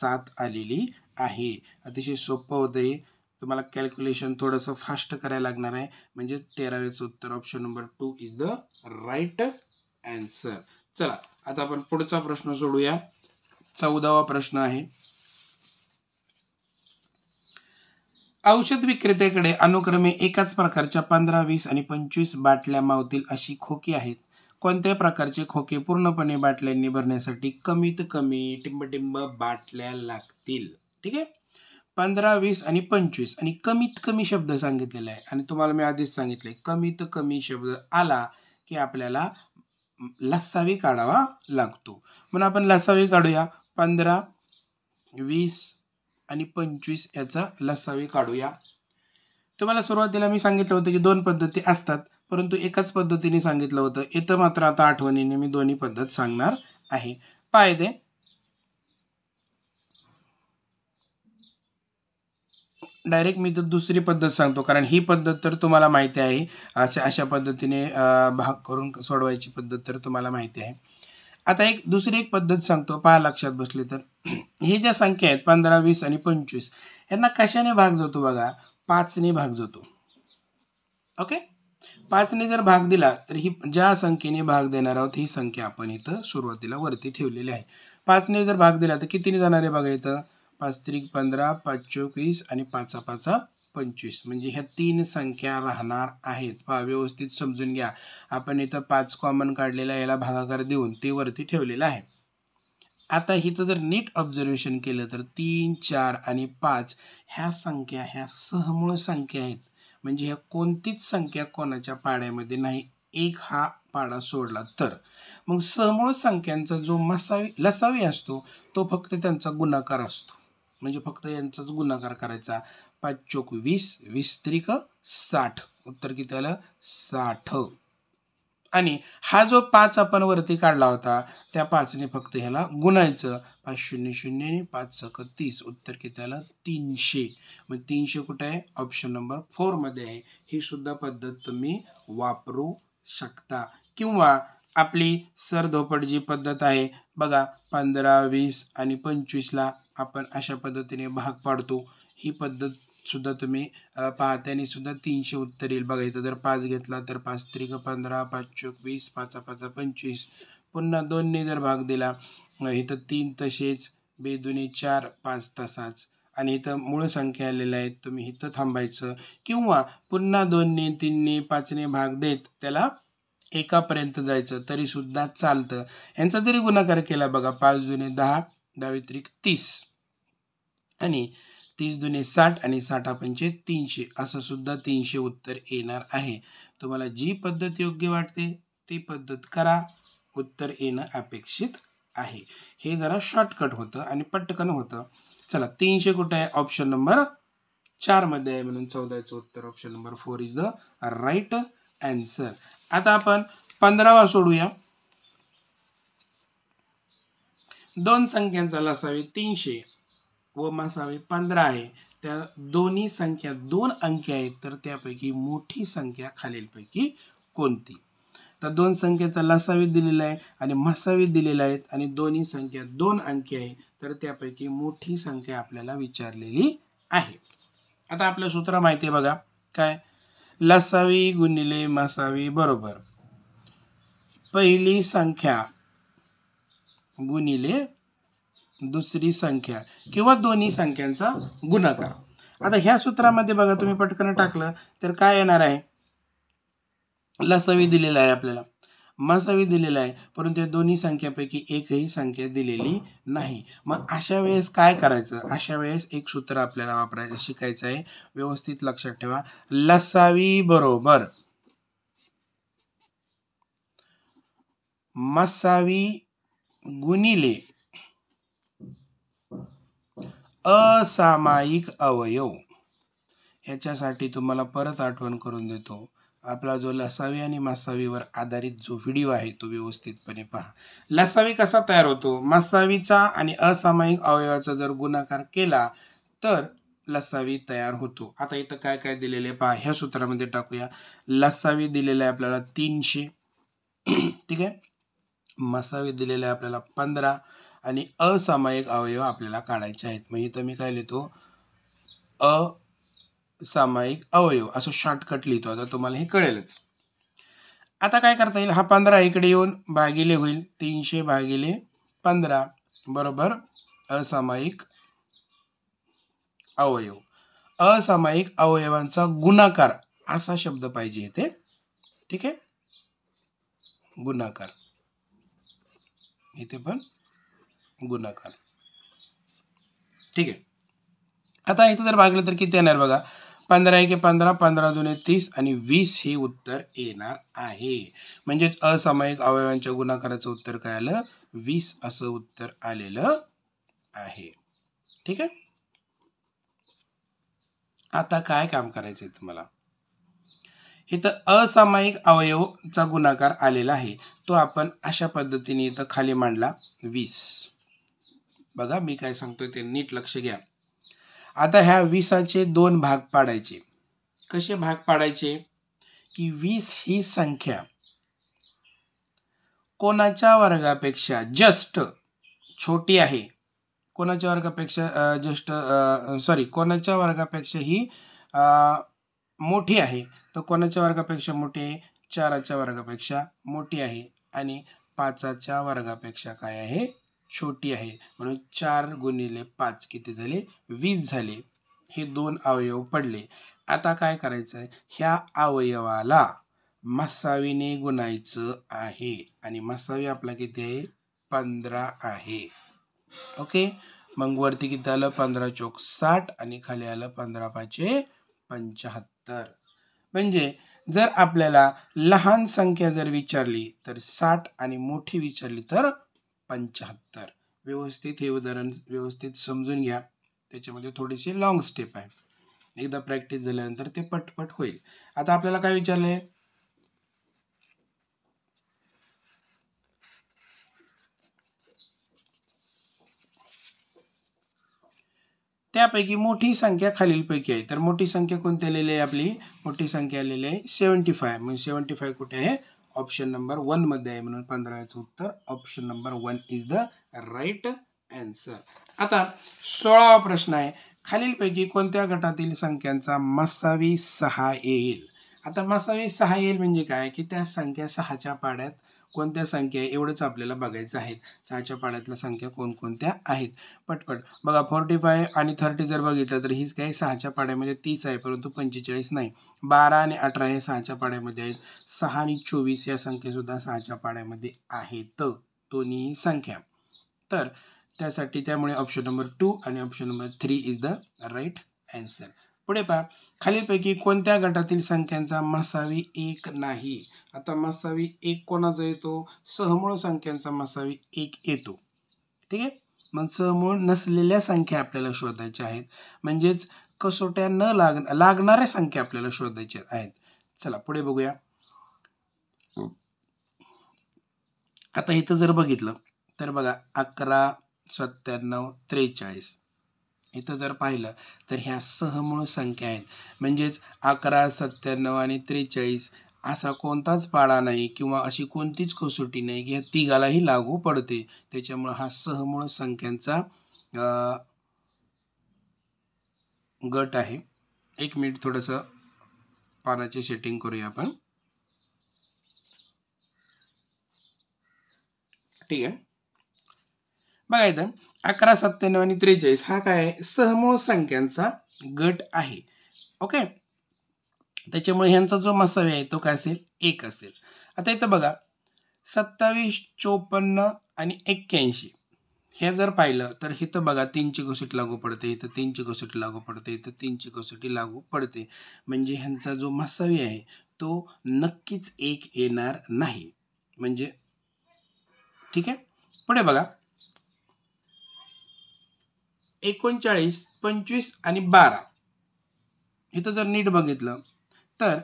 सात आलेली आहे। अतिशय सोपं होते, तुम्हाला कॅल्क्युलेशन थोडंसं फास्ट करायला लागणार आहे, म्हणजे तेरावेचं उत्तर option number two is the right answer. चला आता आपण पुढचा प्रश्न सोडूया, चौदावा प्रश्न आहे। औषध विक्रेत्याकडे अनुक्रमे एकाच प्रकारच्या पंधरा वीस आणि पंचवीस बाटल्या मावतील अशी खोकी आहेत, कोणत्या प्रकारचे खोके पूर्णपणे बाटल्यांनी भरण्यासाठी कमीत कमी टिंबटिंब बाटल्या लागतील, ठीक आहे। पंधरा वीस आणि पंचवीस आणि कमीत कमी शब्द सांगितलेला आहे। आणि तुम्हाला मी आधीच सांगितले कमीत कमी शब्द आला की आपल्याला लसावी काढावा लागतो। म्हणून आपण लसावी काढूया, पंधरा वीस आणि पंचवीस याचा लसावी काढूया। तुम्हाला सुरुवातीला मी सांगितलं होतं की दोन पद्धती असतात, परंतु एकाच पद्धतीने सांगितलं होतं। इथं मात्र आता आठवणीने मी दोन्ही पद्धत सांगणार आहे। फायदे डायरेक्ट मी तर दुसरी पद्धत सांगतो, कारण ही पद्धत तर तुम्हाला माहिती आहे। अशा अशा पद्धतीने भाग करून सोडवायची पद्धत तर तुम्हाला माहिती आहे। आता एक दुसरी एक पद्धत सांगतो, पहा लक्षात बसली तर। हे ज्या संख्या आहेत पंधरा वीस आणि पंचवीस यांना कशाने भाग जातो बघा, पाचने भाग जातो। ओके, पाचने जर भाग दिला तर ही ज्या संख्येने भाग देणार आहोत ही संख्या आपण इथं सुरुवातीला वरती ठेवलेली आहे। पाचने जर भाग दिला तर कितीने जाणार आहे बघा, इथं पाच त्रिक पंधरा, पाच चोवीस आणि पाचा पाचा पंचवीस, म्हणजे ह्या तीन संख्या राहणार आहेत। पहा व्यवस्थित समजून घ्या, आपण इथं पाच कॉमन काढलेला याला भागाकार देऊन ते वरती ठेवलेलं आहे। आता इथं जर नीट ऑब्झर्वेशन केलं तर तीन चार आणि पाच ह्या संख्या ह्या सहमूळ संख्या आहेत, म्हणजे ह्या कोणतीच संख्या कोणाच्या पाड्यामध्ये नाही एक हा पाडा सोडला तर। मग सहमूळ संख्यांचा जो मसावी लसावी असतो तो फक्त त्यांचा गुणाकार असतो, म्हणजे फक्त यांचाच गुणाकार करायचा। पाच चोक वीस, वीस त्रिक साठ, उत्तर किती आलं साठ। आणि हा जो पाच आपण वरती काढला होता त्या पाचने फक्त ह्याला गुणायचं, पाच शून्य शून्य आणि पाच सक तीस, उत्तर किती आलं तीनशे। म्हणजे तीनशे कुठे आहे, ऑप्शन नंबर फोर मध्ये आहे। ही सुद्धा पद्धत तुम्ही वापरू शकता, किंवा आपली सरधोपट जी पद्धत आहे बघा, पंधरा वीस आणि पंचवीसला आपण अशा पद्धतीने भाग पाडतो, ही पद्धत सुद्धा तुम्ही पाहताना सुद्धा तीनशे उत्तर येईल बघा। इथं जर पाच घेतला तर पाच त्रिक पंधरा, पाच चोक वीस, पाच पाच पंचवीस, पुन्हा दोनने जर भाग दिला इथं तीन तसेच, बेदुने चार, पाच तसाच, आणि इथं मूळ संख्या आलेल्या आहेत तुम्ही इथं थांबायचं, किंवा पुन्हा दोनने तीनने पाचने भाग देत त्याला एकापर्यंत जायचं तरीसुद्धा चालतं। यांचा जरी गुणाकार केला बघा, पाच दुने दहा, दहा त्रिक तीस आणि तीस दुने साठ आणि साठा पंचे तीनशे, असं सुद्धा तीनशे उत्तर येणार आहे। तुम्हाला जी पद्धत योग्य वाटते ती पद्धत करा, उत्तर येणं अपेक्षित आहे। हे जरा शॉर्टकट होतं आणि पटकन होतं। चला, तीनशे कुठे आहे, ऑप्शन नंबर चार मध्ये आहे, म्हणून चौदाचं उत्तर option number four is the right answer. आता आपण पंधरावा सोडूया। दोन संख्यांचा लसावी तीनशे व मसावी पंधरा आहे, त्या दोन्ही संख्या दोन अंकी आहेत, तर त्यापैकी मोठी संख्या खालीलपैकी कोणती? तर दोन संख्येचा लसावी दिलेला आहे आणि मसावी दिलेला आहेत आणि दोन्ही संख्या दोन अंकी आहे, तर त्यापैकी मोठी संख्या आपल्याला विचारलेली आहे। आता आपलं सूत्र माहिती आहे बघा, काय लसावी गुणिले मसावी बरोबर पहिली संख्या गुणिले दुसरी संख्या किंवा दोन्ही संख्यांचा गुणाकार। आता ह्या सूत्रामध्ये बघा तुम्ही पटकन टाकलं तर काय येणार आहे, लसावी दिलेला आहे आपल्याला, मसावी दिलेला आहे, परंतु दोन्ही संख्यापैकी एकही संख्या दिलेली नाही। मग अशा वेळेस काय करायचं, अशा वेळेस एक सूत्र आपल्याला वापरायचं शिकायचं आहे। व्यवस्थित लक्षात ठेवा, लसावी बरोबर मसावी गुणिले असामायिक अवयव। याच्यासाठी तुम्हाला परत आठवण करून देतो, आपला जो लसावी आणि मसावीवर आधारित जो व्हिडिओ आहे तो व्यवस्थितपणे पहा। लसावी कसा तयार होतो, मसावीचा आणि असामायिक अवयवाचा जर गुणाकार केला तर लसावी तयार होतो। आता इथं काय काय दिलेले पहा, ह्या सूत्रामध्ये टाकूया। लसावी दिलेला आहे आपल्याला तीनशे, ठीक आहे, मसावी दिलेला आहे आपल्याला पंधरा आणि असामायिक अवयव आपल्याला काढायचे आहेत। मग इथं मी काय लिहितो, अ सामायिक अवयव असं शॉर्टकट लिहितो, आता तुम्हाला हे कळेलच। आता काय करता येईल, हा पंधरा इकडे येऊन भागिले होईल, तीनशे भागिले पंधरा बरोबर असामायिक अवयव। असामायिक अवयवांचा गुणाकार असा शब्द पाहिजे इथे, ठीक आहे, गुणाकार, इथे पण गुणाकार, ठीक आहे। आता इथं जर भागलं तर किती येणार बघा, पंधरा एके पंधरा, पंधरा जुने तीस आणि वीस हे उत्तर येणार आहे. म्हणजेच असामायिक अवयवांच्या गुणाकाराचं उत्तर काय आलं, वीस असं उत्तर आलेलं आहे. ठीक आहे. आता काय काम करायचंय तुम्हाला, इथं असामायिक अवयवचा गुणाकार आलेला आहे तो आपण अशा पद्धतीने इथं खाली मांडला वीस. बघा मी काय सांगतोय ते नीट लक्ष घ्या. आता ह्या वीसाचे दोन भाग पाडायचे. कसे भाग पाडायचे की वीस ही संख्या कोणाच्या वर्गापेक्षा जस्ट छोटी आहे, कोणाच्या वर्गापेक्षा जस्ट सॉरी कोणाच्या वर्गापेक्षा ही मोठी आहे, तर कोणाच्या वर्गापेक्षा मोठी आहे, चाराच्या वर्गापेक्षा मोठी आहे आणि पाचाच्या वर्गापेक्षा काय आहे, छोटी आहे. म्हणून चार गुणिले पाच किती झाले, वीस झाले. हे दोन अवयव पडले. आता काय करायचं आहे, ह्या अवयवाला मसावीने गुणायचं आहे आणि मसावी आपला किती आहे, पंधरा आहे. ओके, मग वरती किती आलं, पंधरा चौक साठ आणि खाली आलं पंधरा पाचे पंचाहत्तर. म्हणजे जर आपल्याला लहान संख्या जर विचारली तर साठ आणि मोठी विचारली तर पंचाहत्तर. व्यवस्थित हे उदाहरण व्यवस्थित समजून घ्या, त्याच्यामध्ये थोडीशी लॉंग स्टेप आहे, एकदा प्रॅक्टिस झाल्यानंतर ते पटपट होईल. आता आपल्याला काय विचारलंय, त्यापैकी मोठी संख्या खालीलपैकी आहे. तर मोठी संख्या कोणती आलेली आहे, आपली मोठी संख्या आलेली आहे सेव्हन्टी फाय. म्हणजे सेव्हन्टी फाय कुठे आहे, ऑप्शन नंबर वन मध्ये आहे. म्हणून पंधराचं उत्तर option number one is the right answer. आता सोळावा प्रश्न आहे, खालीलपैकी कोणत्या गटातील संख्यांचा मसावी सहा येईल. आता मसावी सहा येईल म्हणजे काय की त्या संख्या सहाच्या पाड्यात कोणत्या संख्या आहे एवढंच आपल्याला बघायचं आहे. सहाच्या पाड्यातल्या संख्या कोणकोणत्या आहेत पटपट बघा. फोर्टी फाय आणि थर्टी जर बघितलं तर हीच काय सहाच्या पाड्यामध्ये तीस आहे परंतु पंचेचाळीस नाही. बारा आणि अठरा हे सहाच्या पाड्यामध्ये आहेत. सहा आणि चोवीस या संख्यासुद्धा सहाच्या पाड्यामध्ये आहेत दोन्ही संख्या. तर त्यासाठी त्यामुळे ऑप्शन नंबर टू आणि option number three is the right answer. पुढे पहा, खालीलपैकी कोणत्या गटातील संख्यांचा मसावी एक नाही. आता मसावी एक कोणाचा येतो, सहमूळ संख्यांचा मसावी एक येतो. ठीक आहे, मग सहमूळ नसलेल्या संख्या आपल्याला शोधायच्या आहेत, म्हणजेच कसोट्या न लाग लागणाऱ्या संख्या आपल्याला शोधायच्या आहेत. चला पुढे बघूया. आता इथं जर बघितलं तर बघा अकरा, सत्त्याण्णव, त्रेचाळीस इथं जर पाहिलं तर ह्या सहमूळ संख्या आहेत. म्हणजेच अकरा, सत्त्याण्णव आणि त्रेचाळीस असा कोणताच पाडा नाही किंवा अशी कोणतीच कसोटी नाही की ह्या तिघालाही लागू पडते. त्याच्यामुळं हा सहमूळ संख्यांचा गट आहे. एक मिनिट थोडंसं पानाची सेटिंग करूया आपण. ठीक आहे, बघा इथं अकरा, सत्त्याण्णव आणि त्रेचाळीस हा काय सहमूळ संख्यांचा गट आहे. ओके, त्याच्यामुळे ह्यांचा जो मसावी आहे तो काय असेल, एक असेल. आता इथं बघा सत्तावीस, चोपन्न आणि एक्क्याऐंशी हे जर पाहिलं तर इथं बघा तीनची कसोटी लागू पडते, इथं तीनची कसोटी लागू पडते, इथं तीनची कसोटी लागू पडते. म्हणजे ह्यांचा जो मसावी आहे तो नक्कीच एक येणार नाही. म्हणजे ठीक आहे. पुढे बघा एकोणचाळीस, पंचवीस आणि बारा इथं जर नीट बघितलं तर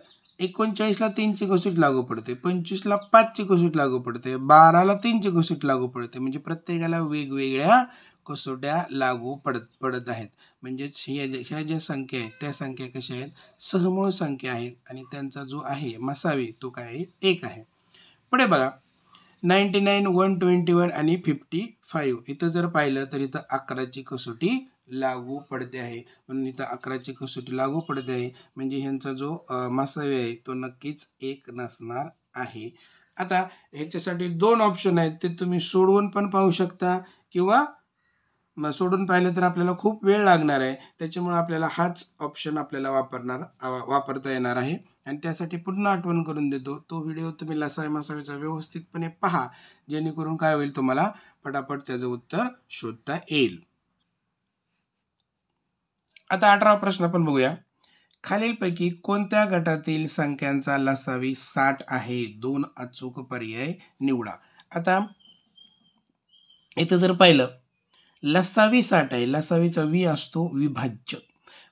एकोणचाळीसला तीनची कसोटी लागू पडते, पंचवीसला पाचची कसोटी लागू पडते, बाराला तीनची कसोटी लागू पडते. म्हणजे प्रत्येकाला वेगवेगळ्या कसोट्या लागू पडत पडत आहेत. म्हणजेच ह्या ह्या ज्या संख्या आहेत त्या संख्या कशा आहेत, सहमूळ संख्या आहेत आणि त्यांचा जो आहे मसावी तो काय आहे, एक आहे. पुढे बघा ninety nine, one twenty one आणि फिफ्टी फाईव्ह इथं जर पाहिलं तर इथं अकराची कसोटी लागू पडते आहे. म्हणून इथं अकराची कसोटी लागू पडते आहे. म्हणजे ह्यांचा जो मसावी आहे तो नक्कीच एक नसणार आहे. आता ह्याच्यासाठी दोन ऑप्शन आहेत, ते तुम्ही सोडवून पण पाहू शकता किंवा सोडून पाहिलं तर आपल्याला खूप वेळ लागणार आहे. त्याच्यामुळे आपल्याला हाच ऑप्शन आपल्याला वापरणार वापरता येणार आहे. आणि त्यासाठी पुन्हा आठवण करून देतो, तो व्हिडिओ तुम्ही लसावी मसावीचा व्यवस्थितपणे पहा जेणेकरून काय होईल, तुम्हाला पटापट त्याचं उत्तर शोधता येईल. आता अठरावा प्रश्न आपण बघूया. खालीलपैकी कोणत्या गटातील संख्यांचा लसावी साठ आहे? दोन अचूक पर्याय निवडा. आता इथं जर पाहिलं लसावी साठ आहे, लसावीचा वी असतो विभाज्य,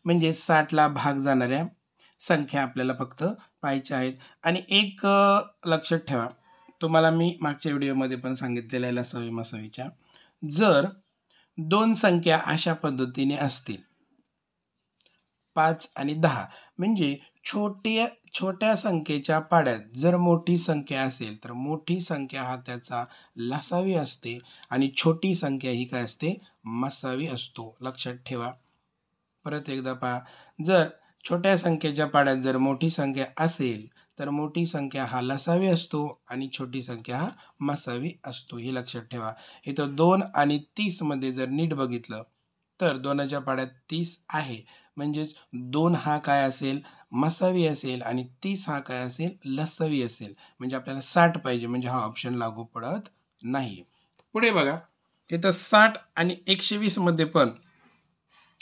म्हणजे साठला भाग जाणाऱ्या संख्या आपल्याला फक्त पाहायच्या आहेत. आणि एक लक्षात ठेवा, तुम्हाला मी मागच्या व्हिडिओमध्ये पण सांगितलेलं आहे लसावी मसावीच्या, जर दोन संख्या अशा पद्धतीने असतील पाच आणि दहा, म्हणजे छोट्या छोट्या संख्येच्या पाड्यात जर मोठी संख्या असेल तर मोठी संख्या हा त्याचा लसावी असते आणि छोटी संख्या ही काय असते मसावी असतो. लक्षात ठेवा, परत एकदा पहा, जर छोट्या संख्येच्या पाड्यात जर मोठी संख्या असेल तर मोठी संख्या हा लसावी असतो आणि छोटी संख्या हा मसावी असतो, हे लक्षात ठेवा. इथं दोन आणि तीस मध्ये जर नीट बघितलं तर दोनाच्या पाड्यात तीस आहे, म्हणजेच दोन हा काय असेल मसावी असेल आणि तीस हा काय असेल लसावी असेल, म्हणजे आपल्याला साठ पाहिजे, म्हणजे हा ऑप्शन लागू पडत नाही. पुढे बघा, इथं साठ आणि एकशे वीस मध्ये पण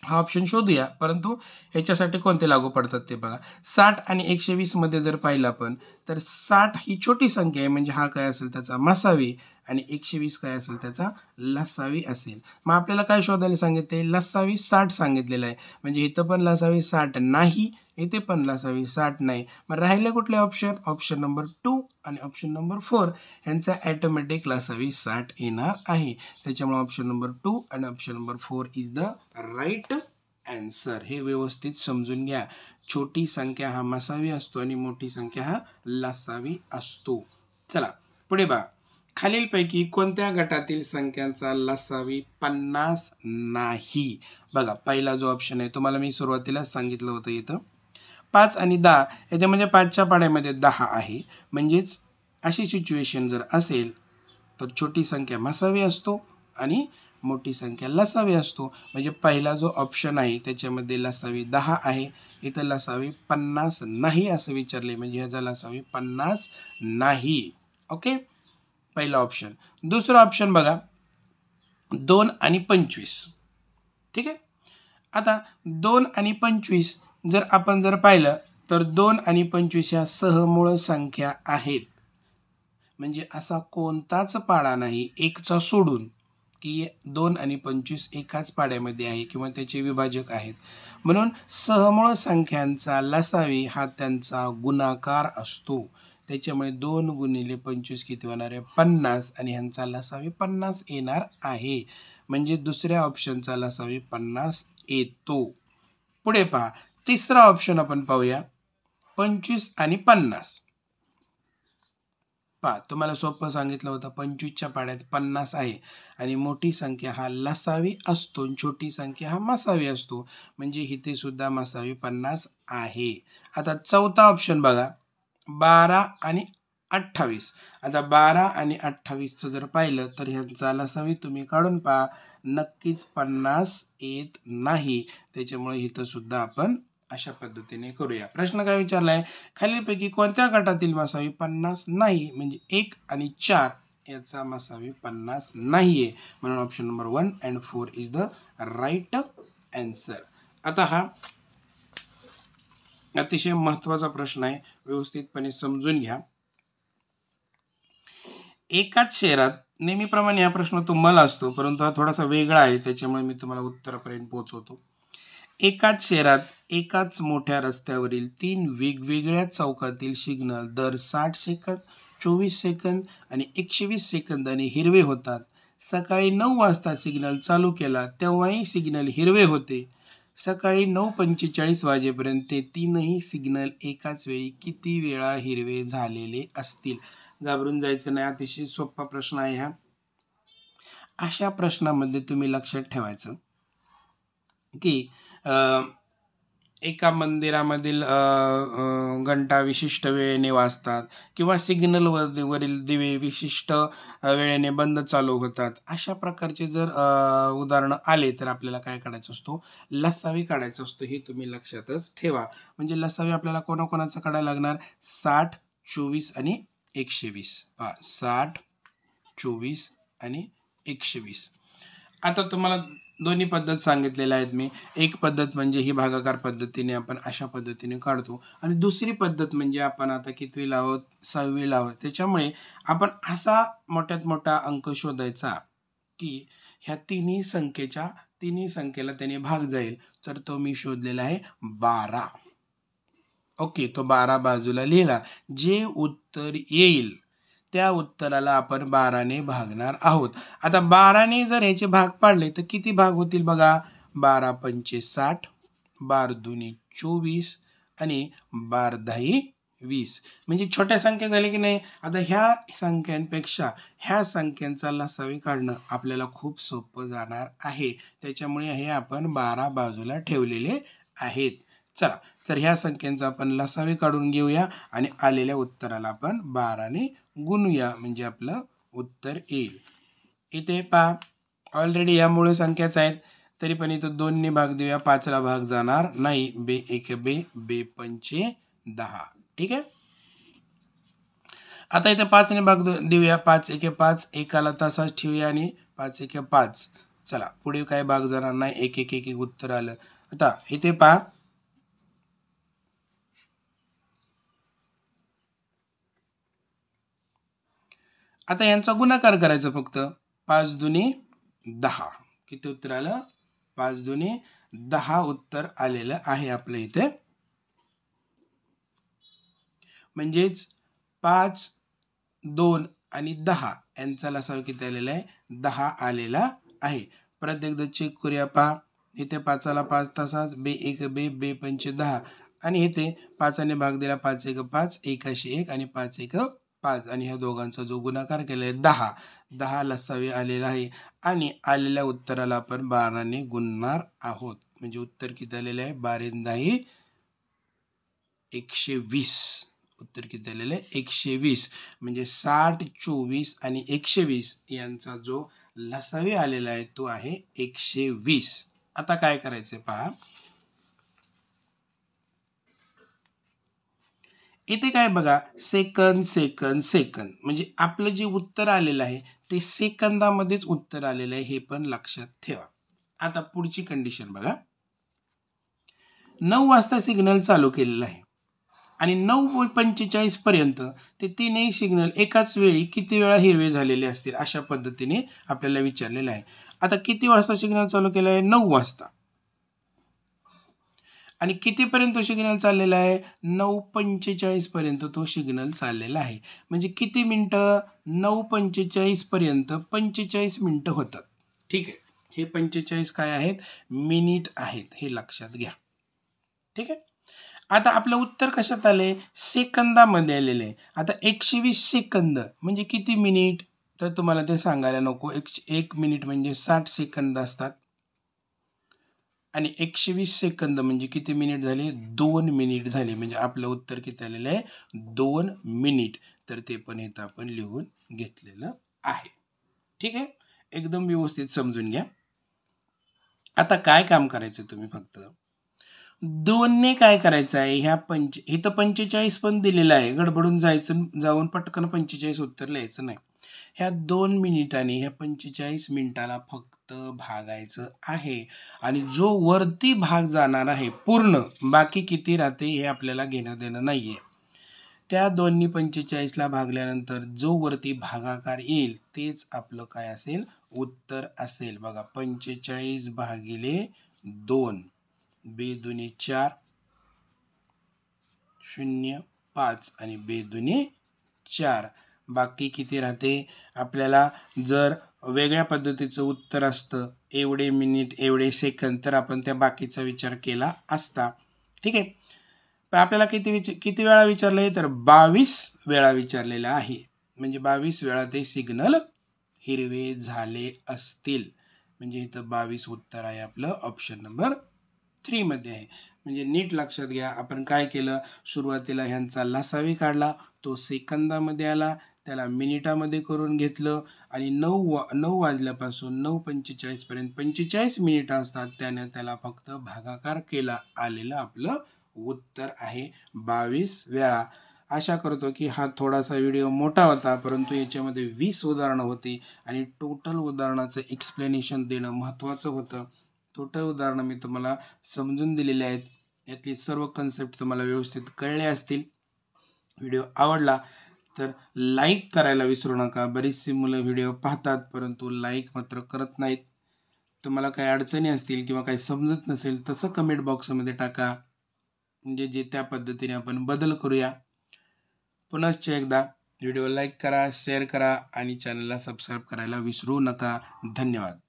हा ऑप्शन शोधूया, परंतु याच्यासाठी कोणते लागू पडतात ते बघा. साठ आणि एकशे वीस मध्ये जर पाहिलं आपण तर साठ ही छोटी संख्या आहे, म्हणजे हा काय असेल त्याचा मसावी आणि एकशे वीस काय असेल त्याचा लसावी असेल. मग आपल्याला काय शोधायला सांगितले लसावी साठ सांगितलेला आहे, म्हणजे इथं पण लसावी साठ नाही, इथे पण लसावी साठ नाही. मग राहिले कुठले ऑप्शन, ऑप्शन नंबर टू आणि ऑप्शन नंबर फोर यांचा ॲटोमॅटिक लसावी साठ येणार आहे. त्याच्यामुळे ऑप्शन नंबर टू आणि option number four is the right answer, हे व्यवस्थित समजून घ्या. छोटी संख्या हा मसावी असतो आणि मोठी संख्या हा लसावी असतो. चला पुढे बघा, खालीलपैकी कोणत्या गटातील संख्यांचा लसावी पन्नास नाही? बघा पहिला जो ऑप्शन आहे तुम्हाला मी सुरुवातीला सांगितलं होतं, इथं पाच आणि दहा याच्या म्हणजे पाचच्या पाड्यामध्ये दहा आहे, म्हणजेच अशी सिच्युएशन जर असेल तर छोटी संख्या मसावी असतो आणि मोठी संख्या लसावी असतो, म्हणजे पहिला जो ऑप्शन आहे त्याच्यामध्ये लसावी दहा आहे, इथं लसावी पन्नास नाही असं विचारले, म्हणजे ह्याचा लसावी पन्नास नाही. ओके, पहिला ऑप्शन. दुसरा ऑप्शन बघा, दोन आणि पंचवीस. ठीक आहे, आता दोन आणि पंचवीस जर आपण जर पाहिलं तर दोन आणि पंचवीस ह्या सहमूळ संख्या आहेत, म्हणजे असा कोणताच पाडा नाही एकचा सोडून की दोन आणि पंचवीस एकाच पाड्यामध्ये आहे किंवा त्याचे विभाजक आहेत, म्हणून सहमूळ संख्यांचा लसावी हा त्यांचा गुणाकार असतो. त्याच्यामुळे दोन गुणिले पंचवीस किती होणार आहे पन्नास, आणि ह्यांचा लसावी पन्नास येणार आहे, म्हणजे दुसऱ्या ऑप्शनचा लसावी पन्नास येतो. पुढे पहा, तिसरा ऑप्शन आपण पाहूया, पंचवीस आणि पन्नास. पहा तुम्हाला सोपं सांगितलं होतं पंचवीसच्या पाड्यात पन्नास आहे आणि मोठी संख्या हा लसावी असतो, छोटी संख्या हा मसावी असतो, म्हणजे इथे सुद्धा मसावी पन्नास आहे. आता चौथा ऑप्शन बघा, बारा आणि अठ्ठावीस. आता बारा आणि अठ्ठावीसचं जर पाहिलं तर ह्यांचा लसावी तुम्ही काढून पहा, नक्कीच पन्नास येत नाही, त्याच्यामुळे इथं सुद्धा आपण अशा पद्धतीने करूया. प्रश्न काय विचारला आहे, खालीलपैकी कोणत्या गटातील मसावी पन्नास नाही, म्हणजे एक आणि चार याचा मसावी पन्नास नाही आहे, म्हणून option number one and four is the right answer. आता हा अतिशय महत्त्वाचा प्रश्न आहे, व्यवस्थितपणे समजून घ्या. एकाच शहरात नेहमीप्रमाणे हा प्रश्न तुम्हाला असतो, परंतु हा थोडासा वेगळा आहे, त्याच्यामुळे मी तुम्हाला उत्तरापर्यंत पोहोचवतो. एकाच शहरात एकाच मोठ्या रस्त्यावरील तीन वेगवेगळ्या चौकातील सिग्नल दर साठ सेकंद, चोवीस सेकंद आणि एकशे वीस सेकंदाने हिरवे होतात. सकाळी नऊ वाजता सिग्नल चालू केला तेव्हाही सिग्नल हिरवे होते. सकाळी नऊ पंचेचाळीस वाजेपर्यंत ते तीनही सिग्नल एकाच वेळी किती वेळा हिरवे झालेले असतील? घाबरून जायचं नाही, अतिशय सोपा प्रश्न आहे हा. अशा प्रश्नामध्ये तुम्ही लक्षात ठेवायचं की एका मंदिरामधील घंटा विशिष्ट वेळेने वाजतात किंवा सिग्नलवरील दिवे विशिष्ट वेळेने बंद चालू होतात. अशा प्रकारचे जर उदाहरणं आले तर आपल्याला काय काढायचं असतो, लसावी काढायचं असतो, हे तुम्ही लक्षातच ठेवा. म्हणजे लसावी आपल्याला कोणाकोणाचं काढायला लागणार, साठ, चोवीस आणि एकशे वीस. हा साठ, चोवीस आणि एकशे वीस. आता तुम्हाला दोन्ही पद्धत सांगितलेल्या आहेत मी। एक पद्धत म्हणजे ही भागाकार पद्धतीने आपण अशा पद्धतीने काढतो आणि दुसरी पद्धत म्हणजे आपण आता कितवीला आहोत, सहावीला आहोत, त्याच्यामुळे आपण असा मोठ्यात मोठा अंक शोधायचा की ह्या तिन्ही संख्येच्या तिन्ही संख्येला त्याने भाग जाईल। तर तो मी शोधलेला आहे बारा। ओके, तो बारा बाजूला लिहिला। जे उत्तर येईल त्या उत्तराला आपण बारा ने भागणार आहोत। आता बारा ने जर याचे भाग पाडले तर किती भाग होतील बघा, बारा पंचे साठ, बार दुनी चोवीस आणि बार दही वीस। म्हणजे छोट्या संख्या झाले की नाही। आता ह्या संख्यांपेक्षा ह्या संख्यांचा लसावी काढणं आपल्याला खूप सोपं जाणार आहे, त्याच्यामुळे हे आपण बारा बाजूला ठेवलेले आहेत। चला तर ह्या संख्यांचा आपण लसावी काढून घेऊया आणि आलेल्या उत्तराला आपण बारा ने गुणूया म्हणजे आपलं उत्तर येईल। इथे पहा ऑलरेडी यामुळे संख्याच आहेत, तरी पण इथं दोन ने भाग देऊया, पाचला भाग जाणार नाही। बे एक बे, बे पंचे दहा, ठीक आहे। आता इथे पाच ने भाग देऊया, पाच एके पाच, एकाला तसाच ठेवूया आणि पाच एके पाच। चला पुढे काय भाग जाणार नाही, एक एक एक उत्तर आलं। आता इथे पहा आता यांचा गुणाकार करायचा फक्त, पाच दुनी दहा, किती उत्तर आलं, पाच दुनी दहा उत्तर आलेलं आहे आपल्या इथे। म्हणजेच पाच दोन आणि दहा यांचा लसाव किती आलेला आहे, दहा आलेला आहे। परत एकदा चेक करूया, पहा इथे पाचाला पाच तसाच, बे एक बे, बे पंचे दहा आणि इथे पाचाने भाग दिला, पाच एक पाच, एकाशी एक आणि पाच एक पाच आणि ह्या दोघांचा जो गुणाकार केला आहे दहा, दहा लसावी आलेला आहे आणि आलेल्या उत्तराला आपण बारा ने गुणणार आहोत। म्हणजे उत्तर किती आलेलं आहे, बारेन दहा एकशे वीस, उत्तर किती आलेलं आहे एकशे वीस। म्हणजे साठ चोवीस आणि एकशे वीस यांचा जो लसावी आलेला आहे तो आहे एकशे वीस। आता काय करायचंय पहा, इथे काय बघा सेकंद सेकंद सेकंद, म्हणजे आपलं जे उत्तर आलेलं आहे ते सेकंदामध्येच उत्तर आलेलं आहे, हे पण लक्षात ठेवा। आता पुढची कंडिशन बघा, नऊ वाजता सिग्नल चालू केलेला आहे आणि नऊ पंचेचाळीस पर्यंत ते तीनही सिग्नल एकाच वेळी किती वेळा हिरवे झालेले असतील अशा पद्धतीने आपल्याला विचारलेलं आहे। आता किती वाजता सिग्नल चालू केला आहे, नऊ वाजता, आणि कितीपर्यंत तो सिग्नल चाललेला आहे, नऊ पंचेचाळीस पर्यंत तो सिग्नल चाललेला आहे। म्हणजे किती मिनटं, नऊ पंचेचाळीस पर्यंत पंचेचाळीस मिनटं होतात, ठीक आहे। हे पंचेचाळीस काय आहेत, मिनिट आहेत, हे लक्षात घ्या, ठीक आहे। आता आपलं उत्तर कशात आले, सेकंदामध्ये आलेलं आहे। आता एकशे वीस सेकंद म्हणजे किती मिनिट, तर तुम्हाला ते सांगायला नको, एक, एक मिनिट म्हणजे साठ सेकंद असतात आणि एकशे वीस सेकंद म्हणजे किती मिनिट झाले, दोन मिनिट झाले। म्हणजे आपलं उत्तर किती आलेलं आहे, दोन मिनिट। तर ते पण इथं आपण लिहून घेतलेलं आहे, ठीक आहे। एकदम व्यवस्थित समजून घ्या। आता काय काम करायचं तुम्ही, फक्त दोनने काय करायचं आहे, ह्या पंच इथं पंचेचाळीस पण दिलेलं आहे, गडबडून जायचं जाऊन पटकन पंचेचाळीस उत्तर लिहायचं नाही। ह्या दोन मिनिटांनी ह्या पंचेचाळीस मिनिटाला फक्त भागायचं आहे आणि जो वरती भाग जाणार आहे पूर्ण, बाकी किती राहते हे आपल्याला घेणं देणं नाही आहे। त्या दोन्ही पंचेचाळीसला भागल्यानंतर जो वरती भागाकार येईल तेच आपलं काय असेल, उत्तर असेल। बघा पंचेचाळीस भागिले दोन, बे दुनी चार शून्य पाच आणि बे दुनी चार, बाकी किती राहते आपल्याला, जर वेगळ्या पद्धतीचं उत्तर असतं एवढे मिनिट एवढे सेकंद तर आपण त्या बाकीचा विचार केला असता, ठीक आहे। पण आपल्याला किती विच किती वेळा विचारलं आहे, तर बावीस वेळा विचारलेला आहे। म्हणजे बावीस वेळा ते सिग्नल हिरवे झाले असतील, म्हणजे इथं बावीस उत्तर आहे आपलं ऑप्शन नंबर थ्री मध्ये आहे। म्हणजे नीट लक्षात घ्या, आपण काय केलं, सुरुवातीला ह्यांचा लसावी काढला, तो सेकंदामध्ये आला, त्याला मिनिटामध्ये करून घेतलं आणि नऊ नऊ वाजल्यापासून नऊ पंचेचाळीस पर्यंत पंचेचाळीस मिनिटं असतात, त्याने त्याला फक्त भागाकार केला, आलेलं आपलं उत्तर आहे बावीस वेळा। आशा करतो की हा थोडासा व्हिडिओ मोठा होता, परंतु याच्यामध्ये वीस उदाहरणं होती आणि टोटल उदाहरणाचं एक्सप्लेनेशन देणं महत्त्वाचं होतं। टोटल उदाहरणं मी तुम्हाला समजून दिलेली आहेत, यातली सर्व कन्सेप्ट तुम्हाला व्यवस्थित कळले असतील। व्हिडिओ आवडला तर लाईक करायला विसरू नका। बरीचशी मुलं व्हिडिओ पाहतात परंतु लाईक मात्र करत नाहीत। तुम्हाला काही अडचणी असतील किंवा काही समजत नसेल तसं कमेंट बॉक्समध्ये टाका, म्हणजे जे त्या पद्धतीने आपण बदल करूया। पुनश्च एकदा व्हिडिओ लाईक करा, शेअर करा आणि चॅनलला सबस्क्राईब करायला विसरू नका। धन्यवाद।